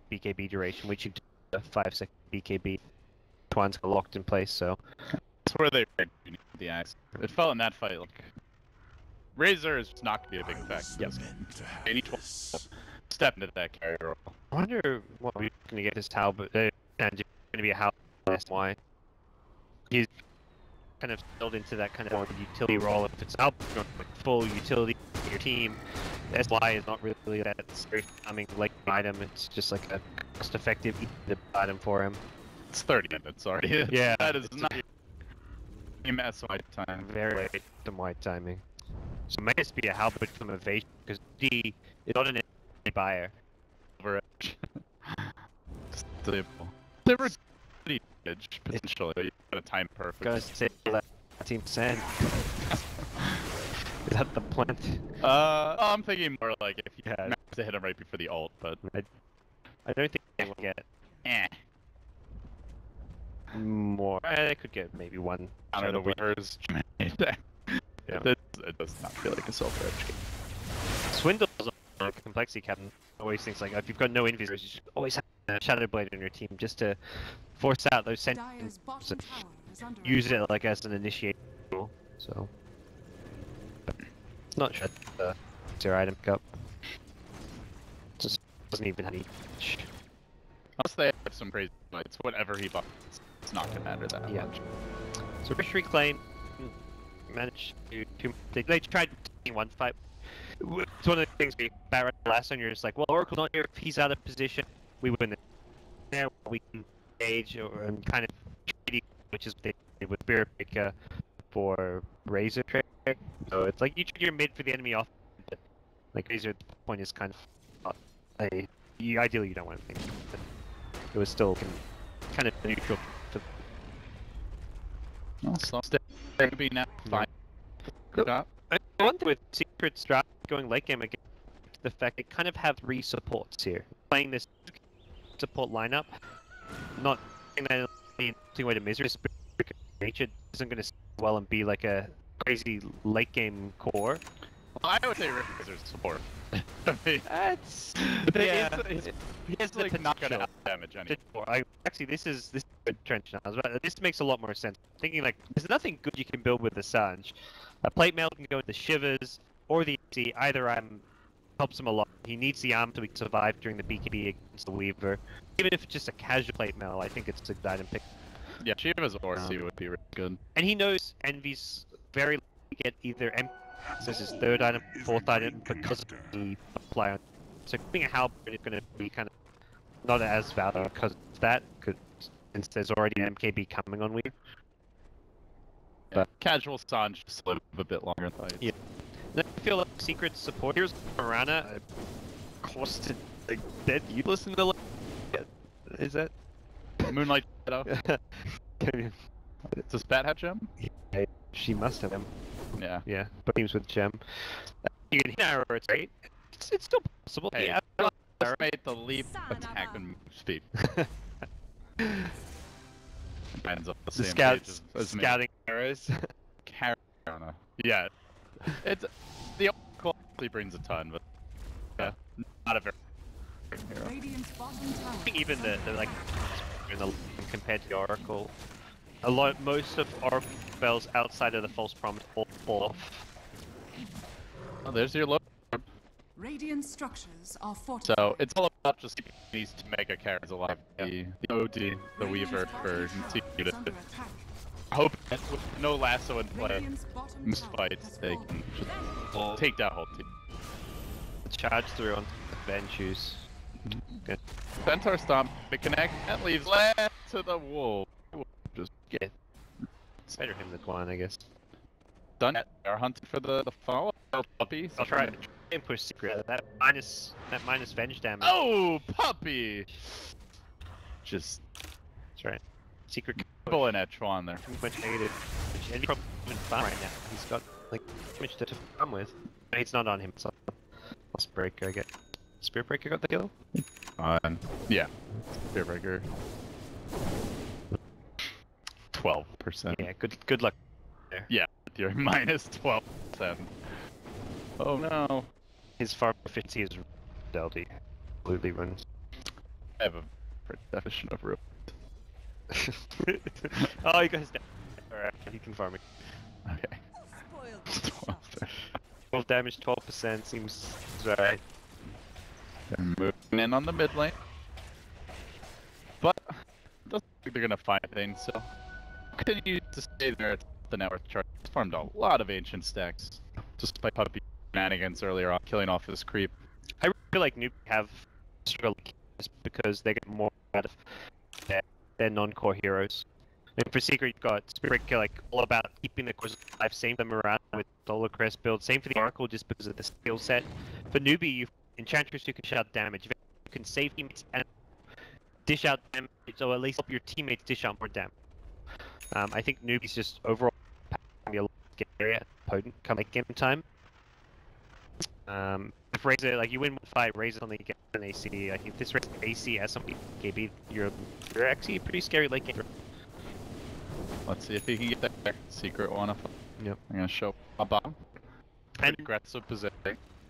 BKB duration, which you do a 5-second BKB. Chuan's got locked in place, so that's where they need the axe. It fell in that fight like Razor is just not going to be a big effect. Yep. They need to step into that carry roll. I wonder what we're going to get this Howl, but it's going to be a Howl SY. He's kind of filled into that kind of utility role. If it's Howl, like full utility for your team. The SY is not really that scary farming like item. It's just like a cost effective item for him. It's 30 minutes already. Yeah. That is not your SY time. Very late SY timing. So it might just be a halberd from evasion, because D is not an buyer. They were pretty damage, potentially, but you got a time perfect. Gotta say that team sand. Is that the plant? I'm thinking more like if you had to hit him right before the ult, but I don't think they will get more. I could get maybe one. I don't know, Weaver's. It does not feel like a self edge game. Swindle's a complexity captain. Always thinks like, if you've got no invis, you should always have a Shadow Blade on your team just to force out those sentinels and use it like as an initiator tool. So, but not sure it's your item pick up. Just doesn't even have each. Unless they have some crazy fights, whatever he buys, it's not gonna matter that much. So Rich Reclaim managed to do they tried one fight. It's one of the things we barred last time, you're just like, well, Oracle's not here, if he's out of position, we win there, we can engage and kind of trading, which is what they did with Spirit Breaker for Razor trade. So it's like you trade your mid for the enemy off, but like Razor at the point is kind of not a, ideally you don't want anything, but it was still kind of neutral to be now fine. I wonder with Secret Strat going late game again, the fact they kind of have 3 supports here. Playing this support lineup, not saying that it'll be a way to misery, because nature isn't going to sit well and be like a crazy late game core. Well, I would say Razor's support. I mean, that's it's like not going to damage anymore. Actually, this is a good trench now. This makes a lot more sense. Thinking like there's nothing good you can build with the Sanj. A plate mail can go into the Shivers or the AC. Either item helps him a lot. He needs the arm to survive during the BKB against the Weaver. Even if it's just a casual plate mail, I think it's a good item pick. Yeah, Shivers or C would be really good. And he knows Envy's very likely to get either MP. So this is 3rd item, 4th item, because of the apply on. So getting a Howl is going to be kind of not as valid because of that, since there's already an MKB coming on Weave. But casual Sanj just live a bit longer than I did. Yeah. Then I feel like Secret support. Here's Mirana. Costed like dead. You listen to is that Moonlight Shadow? Does Bat have Gem? Yeah, she must have him. Yeah. Yeah. But teams with Gem. You can hit arrow, right? It's still possible. Hey, yeah. I just made the leap, attack, and speed. Ends up the same scouts, as scouting me. Arrows. Carolina. Yeah. It's the Oracle brings a ton, but yeah, not a very hero. I think even the like compared to the Oracle. A lot, most of Oracle spells outside of the False Promise all fall off. Oh, there's your low. Radiant structures are fortified. So it's all about just keeping these two mega characters alive. The OD, the Radiant Weaver, for Team Secret. I hope that with no lasso in play, fights they can just take that whole team. Charge through on Venge's. Good. Centaur Stomp, it connects, that leaves left to the wolf. Just get better him than Chuan, I guess. Done. Are hunting for the follow up Puppey. I'll try and push Secret. That minus Venge damage. Oh, Puppey! Just that's right. Secret pulling at Chuan there. Too much negative. Which Envy probably wouldn't farm right now. He's got like too much to farm with. No, it's not on him. It's on Spirit Breaker. I get Spirit Breaker got the kill. Yeah. Spirit Breaker. 12%. Yeah, good luck there. Yeah, you're minus 12%. Oh no. His farm efficiency is LD. Completely runs. I have a definition of root. Oh, you guys alright, you can farm it. Okay. 12 damage, 12% seems right. They're moving in on the mid lane. But it doesn't think they're gonna find things, so continue to stay there at the network chart. Farmed a lot of ancient stacks, just by Puppey shenanigans earlier on, killing off this creep. I really feel like Newbee have struggled because they get more out of their non-core heroes. And for Secret, you've got Spirit Breaker, like all about keeping the course alive. Same for Mirana with Solar Crest build. Same for the Oracle, just because of the skill set. For Newbee, you've Enchantress who can shut damage, you can save teammates and dish out damage, or at least help your teammates dish out more damage. I think Newbee's just overall packing a lot scarier, potent come like game time. If Razor, like, you win one fight, Razor only gets an AC. I think this Razor AC has some BKB. You're actually pretty scary late game. Let's see if he can get that secret one up. Yep. I'm gonna show a bomb. And aggressive position.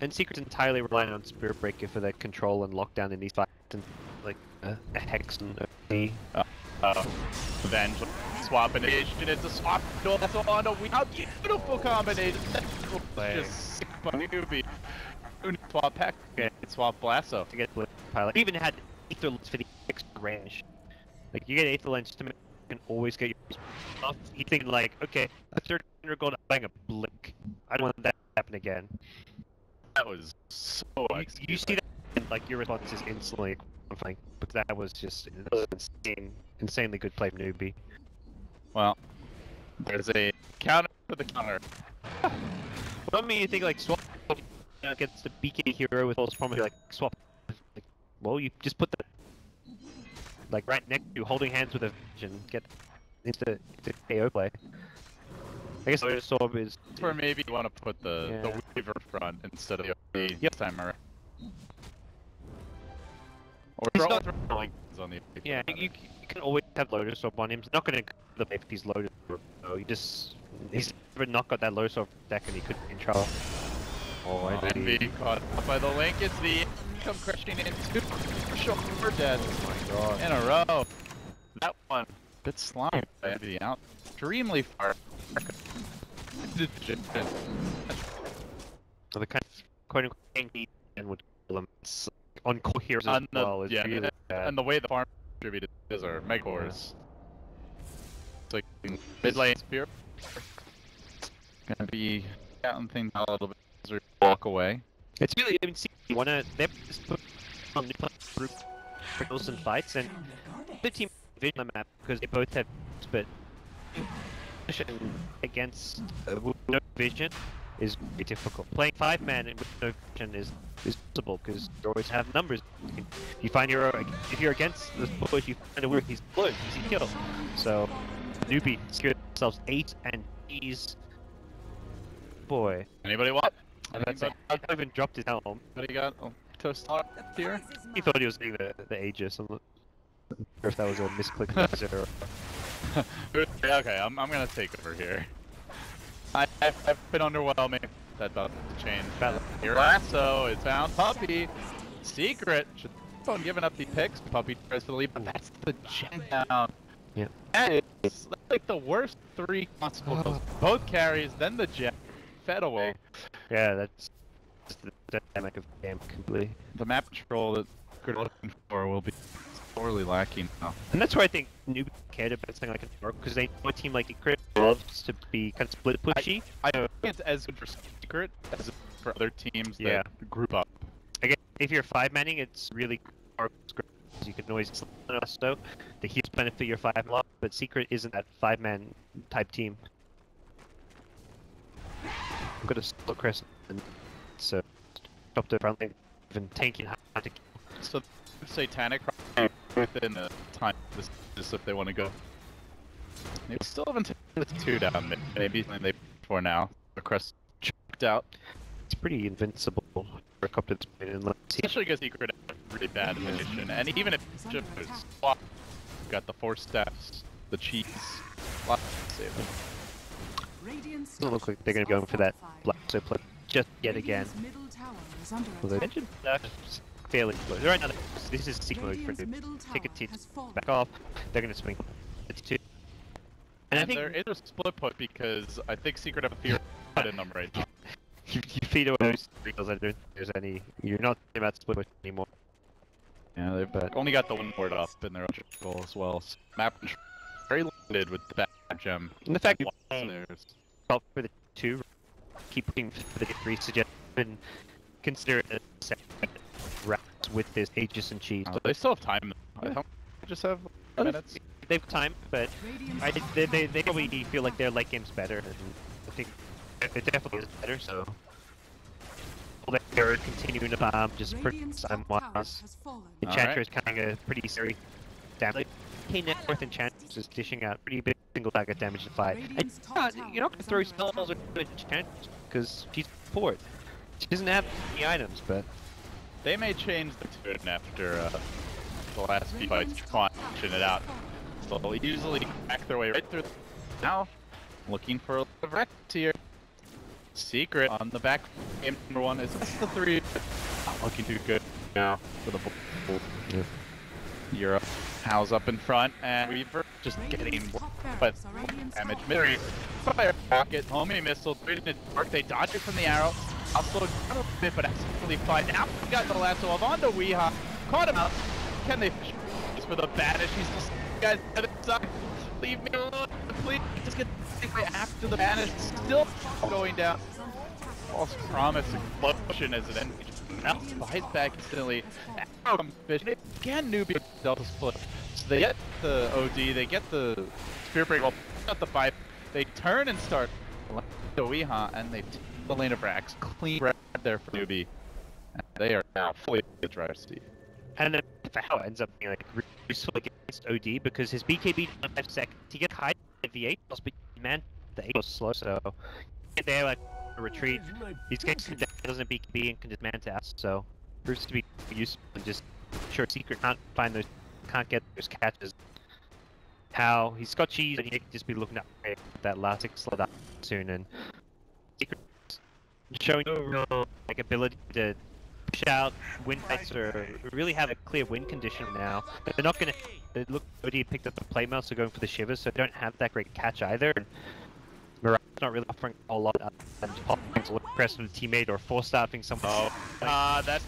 And Secret's entirely relying on Spirit Breaker for their control and lockdown in these fights, and like a Hex and OD. Venge swap and it's a swap. That's on a how beautiful combination. Just sick by Newbee. Swap Hex and swap Blasto to get with pilot. Even had Aether Lens for the extra range. Like you get Aether Lens to make you can always get your stuff. He's thinking like, okay, a 300 gold, I'm buying a blink. I don't want that to happen again. That was so you see that, and, like, your response is instantly conflicting, but that was just that was insanely good play from Newbee. Well, there's a counter for the counter. Well, I mean, you think, like, swap against the BK hero with all his promise, like, swap. Like, well, you just put the, like, right next to you, holding hands with a vision, get into KO play. I guess the sword is. Or maybe you want to put the Weaver front instead of the OD this time around. Or he's not throwing on the OD. Yeah, you can always have Lotus Orb on him. He's not going to the if he's Lotus Orb. No, he just. He's never not got that Lotus Orb deck and he could be in trouble. Oh, I did. Envy caught up by the Link. It's the come crashing in two for dead. Oh my god. In a row. That one. Bit slime. Envy out. Extremely far. So the kind of quote-unquote would kill him on core heroes as well. Yeah, really and the way the farm distributed is our mega cores. So mid lane spear. Gonna be counting things out a little bit as we walk away. It's really I mean see you wanna they just put on new group battles and fights and the team vision on the map because they both have but against with no vision is very difficult. Playing 5-man with no vision is possible because you always have numbers. You find your if you're against this bush, you find a where he's blue, he's killed. So Newbee secured themselves 8 and he's boy. Anybody want? And that's I even dropped his helm. What do you got? Oh, toast here. He thought he was getting the Aegis. I'm not sure if that was a misclick or. Okay, I'm gonna take over here. I've been underwhelming. That about to change. Here so it's found Puppey. Secret should phone giving up the picks. Puppey tries to leave, but that's the gen down. Yeah. And it's like the worst 3 possible. Both carries, then the gen. Fed away. Yeah, that's just the dynamic of the game completely. The map control that we're looking for will be sorely lacking now. And that's why I think Newbee cared about something like a because they know a team like Secret loves to be kind of split pushy. I think it's as good for Secret as for other teams that group up. I guess if you're 5-manning, it's really hard because you can always slip on us, though. The heals benefit your 5-man, but Secret isn't that 5-man type team. I'm gonna slow crest and so drop the front lane and tanking hard to kill. So Satanic probably within the time just if they want to go. They still haven't taken the 2 down, maybe they for now. The crest checked out. It's pretty invincible. Gyrocopter's been in. Especially because Secret had a really bad position, and even if Chip was swapped, got the 4 staffs, the cheese, lots to save them. Doesn't look like they're going to go in for that black so play just yet again. Well, fairly close. Right now, this is sick mode for them. Take a tick back off. They're going to swing. It's 2. And I think there is a split put because I think Secret have a fear in them right now. You feed away those because I don't think there's any. You're not thinking about split push anymore. Yeah, they've only got the one word up in their goal as well. So map very limited with that gem. And the fact that top for the 2, keep looking for the 3 suggestion and consider it a second. Wrapped with this Aegis and cheese. They still have time. Yeah. I just have minutes. They have time, but they probably feel like their late game's better. And I think it definitely is better, so. They're continuing to bomb, just pretty time-wise. Enchantress is kind of pretty serious damage. K net worth Enchantress is dishing out pretty big single target damage to fight. And you're not going to throw spells or Enchantress because she's forward. She doesn't have any items, but they may change the tune after the last few fights. Chuan tune it out. So they'll usually back their way right through the now. Looking for a wreck tier. Secret on the back. Game number one is the three. Not looking too good now for the bull. Yeah. Europe. Howl's up in front, and Weaver just getting but damage. Midry. Fire rocket, homing missile, in the dark. They dodge it from the arrow. I'll slow down a bit, but absolutely fine. Now we got the last one on to Weeha. Caught him up. Can they fish for the banish? He's just, guys, suck. Leave me alone, please. Just get after the banish. Still going down. False promise explosion as it ends. Bites back instantly. Arrow comes fish. Again, Newbee delta split. So they get the OD, they get the Spirit Breaker, well, got the pipe. They turn and start the Weeha, and they take the lane of Rax. Clean right there for Newbee. And they are now fully the driver's seat. And then Fowl ends up being like really useful against OD because his BKB doesn't have seconds. He gets high at the 8 plus, but man, the 8 was slow, so they're like retreat. He's getting doesn't BKB and can just man task, so proves to be useful and just sure Secret can't find those, can't get those catches. How he's got cheese and he can just be looking up at that last slot up soon, and Secret's showing no real like ability to push out, win fights, or really have a clear win condition now. But they're not gonna look. OD picked up the playmail, so going for the shivers, so they don't have that great catch either. And Mirana's not really offering a lot other than just popping a little press on a teammate or force-starting someone. Oh, that's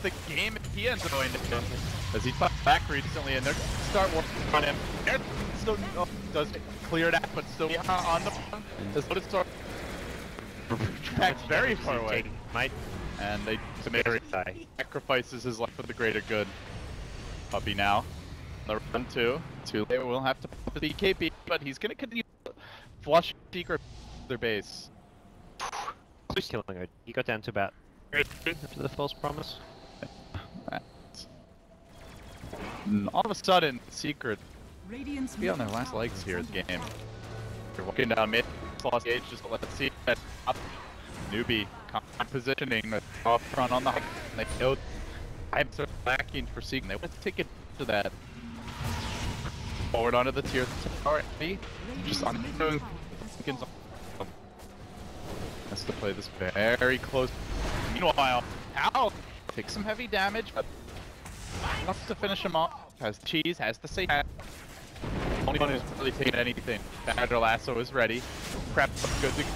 the game he ends up going to do. As he fought back recently, and they're going to start working on him. So, oh, does it clear it out, but still on the front. As Lotus starts packs very far away. And they sacrifices his life for the greater good. Puppey now. The run two. Too late, we'll have to put the BKB, but he's going to continue. Flush Secret their base. Who's killing it? He got down to about 3 after the false promise. All of a sudden, Secret be on their last legs here in the game. They're walking down mid, lost gauge, just let's see that up. Newbee positioning off front on the high. They know I'm sort of lacking for Secret. They want to take it to that. Forward onto the tier tower. Just on doing has to play this very close. Meanwhile, Howl takes some heavy damage, but enough to finish him off. Has cheese, has the safe. Only one who's really taking anything. Batrider lasso is ready. Prep, good to go.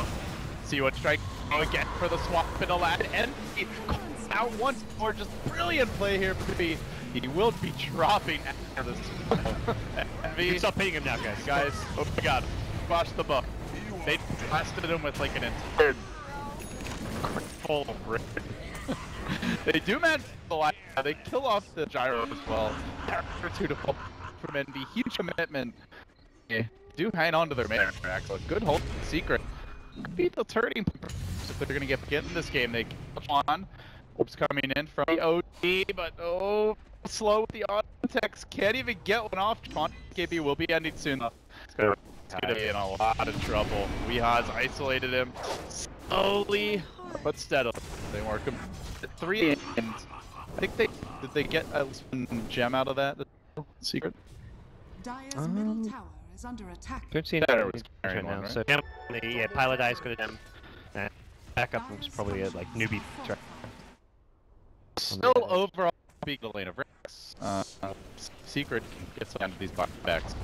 See what strike again for the swap and a lad. And he calls out once more. Just brilliant play here for B. He will be dropping after this. Envy. Stop hitting him now, guys. Guys, oh my god. Watch the buff. They blasted him with like an entire full of rip. They do manage the life. They kill off the gyro as well. Two to fall from Envy. Huge commitment. They do hang on to their main track. So good hold. Secret. Could be the turning. If they're going to get in this game, they catch on. Oops, coming in from the OD, but oh, slow with the auto attacks. Can't even get one off. KB will be ending soon. It's going to be in a lot of trouble. Weeha's isolated him slowly but steadily. They work him at 3 and I think did they get at least one gem out of that Secret? Dire's middle tower is under attack. Don't see any right now. Right? So yeah, Pilot Dire's got a gem. Back up was probably at like Newbee track. Still overall being the lane of Rex. Secret can get some of these backs.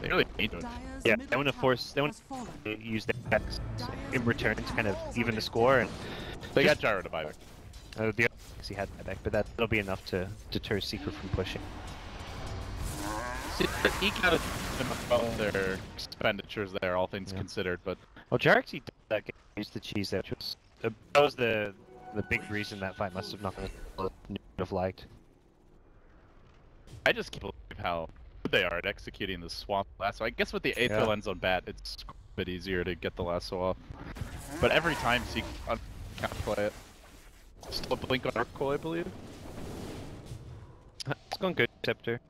They really need to. Yeah, they want to force, they want to use their backs in return to kind of even the score. And they got gyro to buy back. The other he had that back, but that'll be enough to deter Secret from pushing. Secret, he got a about their expenditures there, all things considered, but... Well, Gyro actually did that game, used the cheese there, which was... That was the big reason that fight must have not been liked. I just can't believe how good they are at executing the swamp lasso. I guess with the Aether Lens on bat, it's a bit easier to get the lasso off. But every time Seek can't play it. Still a blink on Oracle, I believe. It's going good, Scepter.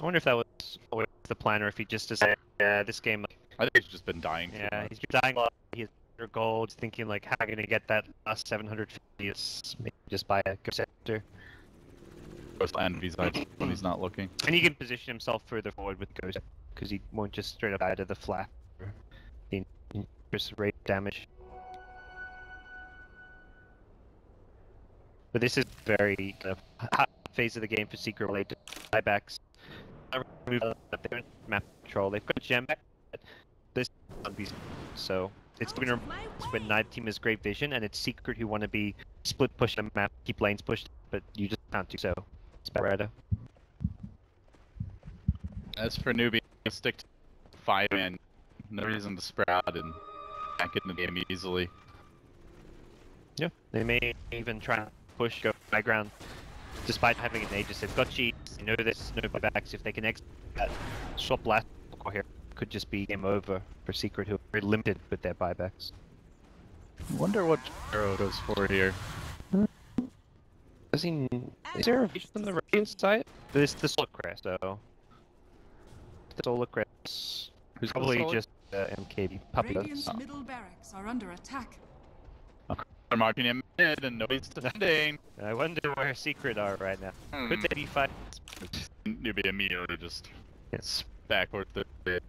I wonder if that was always the plan, or if he just decided, this game... I think he's just been dying. Yeah, he's been dying a lot. He's their golds, thinking like, how can I get that last 750? It's maybe just buy a Ghost Scepter. Ghost Envy's side when he's not looking. And he can position himself further forward with Ghost, because he won't just straight up die to the flak. The interest rate damage. But this is very kind of hot phase of the game for Secret related buybacks. They're in map control. They've got Gem back. This so it's winner when Night team has great vision, and it's Secret who want to be split push the map, keep lanes pushed, but you just can't do so. It's Batrider. As for Newbee, stick to 5-man. No reason to sprout and back into the game easily. Yeah, they may even try to push go background, despite having an Aegis. They've got cheats. They know there's no buybacks. If they can exit that swap last here, could just be game over for Secret, who are very limited with their buybacks. Wonder what Gyro does for here. Does he? Is there a vision on the right side? This the Solar Crest, though. The Solar Crest. Who's probably just MKB Puppey. Radiant's middle barracks are under attack. I'm marking him mid, and nobody's defending. I wonder where Secret are right now. Could they be fighting? Newbee immediately just yes. Backward the bit.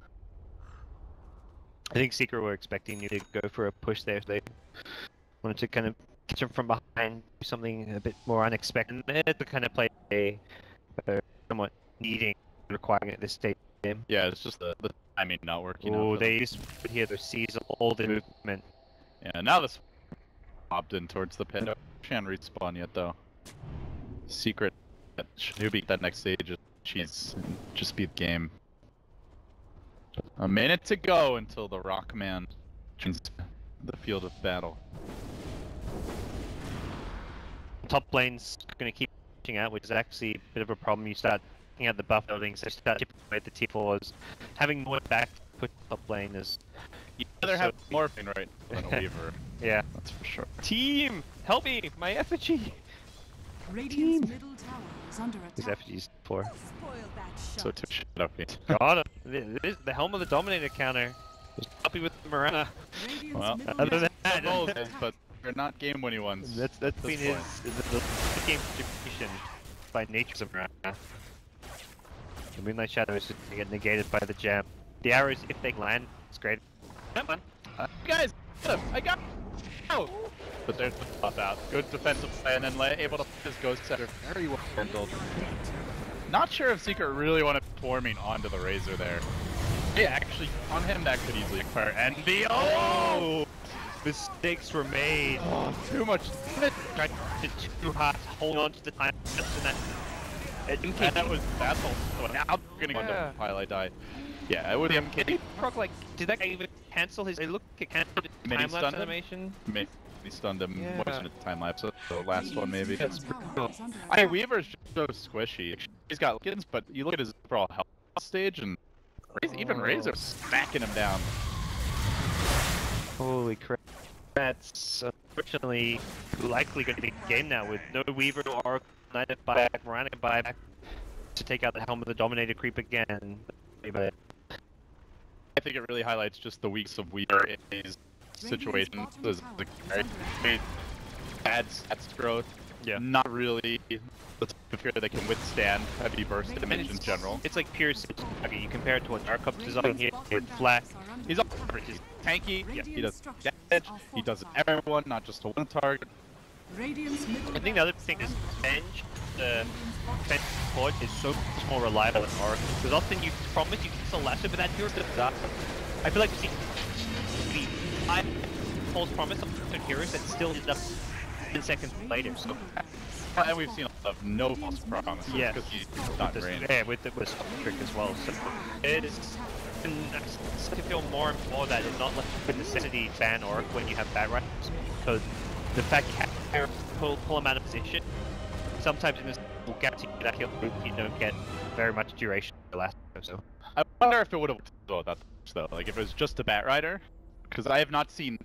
I think Secret were expecting you to go for a push there. They wanted to kind of catch him from behind, do something a bit more unexpected. And it's the kind of play they are somewhat needing, requiring at this stage. Yeah, it's just the timing not working. Oh, they used to hear their C's all the movement. Yeah, now this popped in towards the pit. No Chan respawn yet, though. Secret, Newbee, that next stage, she's just beat the game. A minute to go until the Rockman joins the field of battle. Top lane's gonna keep pushing out, which is actually a bit of a problem. You start picking out the buff buildings, they start chipping away at the T4s. Having more back push top lane is. You'd rather have morphine right than a Weaver. Yeah, that's for sure. Team, help me, my effigy. Radiant's middle tower is under attack. His effigy's poor. So took shit up. Got him. This is the helm of the Dominator counter. Just Puppey with the Mirana. Well, other than that, but they're not game winning ones. That's been his the game distribution by nature of Mirana. The Moonlight Shadow is just gonna get negated by the Gem. The arrows, if they land, it's great. Come on, guys, get him! I got him! Out. But there's the pop out. Good defensive play, and then able to put his Ghost Scepter very well handled. Not sure if Secret really wanted forming onto the Razor there. Yeah, actually, on him that could easily occur. Envy. Oh! Mistakes were made. Oh, too much. Tried to too hot. Hold on to the time. And that was Vassal. So now we're gonna go to Pile die. Yeah, I would have MKB. Like, did that guy even cancel his? They look at cancelled time lapse animation. He stunned him. Yeah. Wasn't a time lapse. The last one maybe. That's pretty cool. I mean, Weaver's just so squishy. He's got skins, but you look at his overall health stage, and even Razor smacking him down. Holy crap! That's unfortunately likely going to be the game now with no Weaver or Oracle, Knight of buyback, Mirana buyback to take out the helm of the Dominator creep again. But I think it really highlights just the weakness of Weaver in these situations. Bad stats growth. Yeah. Not really the type of hero that can withstand heavy burst damage in general. It's like pure. Okay, you compare it to what Gyrocopter is on here. It's flat. He's all coverage. He's tanky. Yeah, he does damage. He does it to everyone, not just to one target. I think the other thing is Venge. The defense support is so much more reliable than Oracle, because often you promise you can slash it, but that hero's disaster. I feel like we've seen the false promise of certain heroes that still ends up 10 seconds later. So, and we've seen a lot of no false promises because he's not drained. Yeah, with the stop trick as well. So it is. And I still feel more and more that it's not like a necessity to ban Oracle when you have Batrider, because the fact that pull him out of position. Sometimes in this will guarantee that he'll you don't get very much duration the last time, so. I wonder if it would have worked though, like if it was just a Batrider, because I have not seen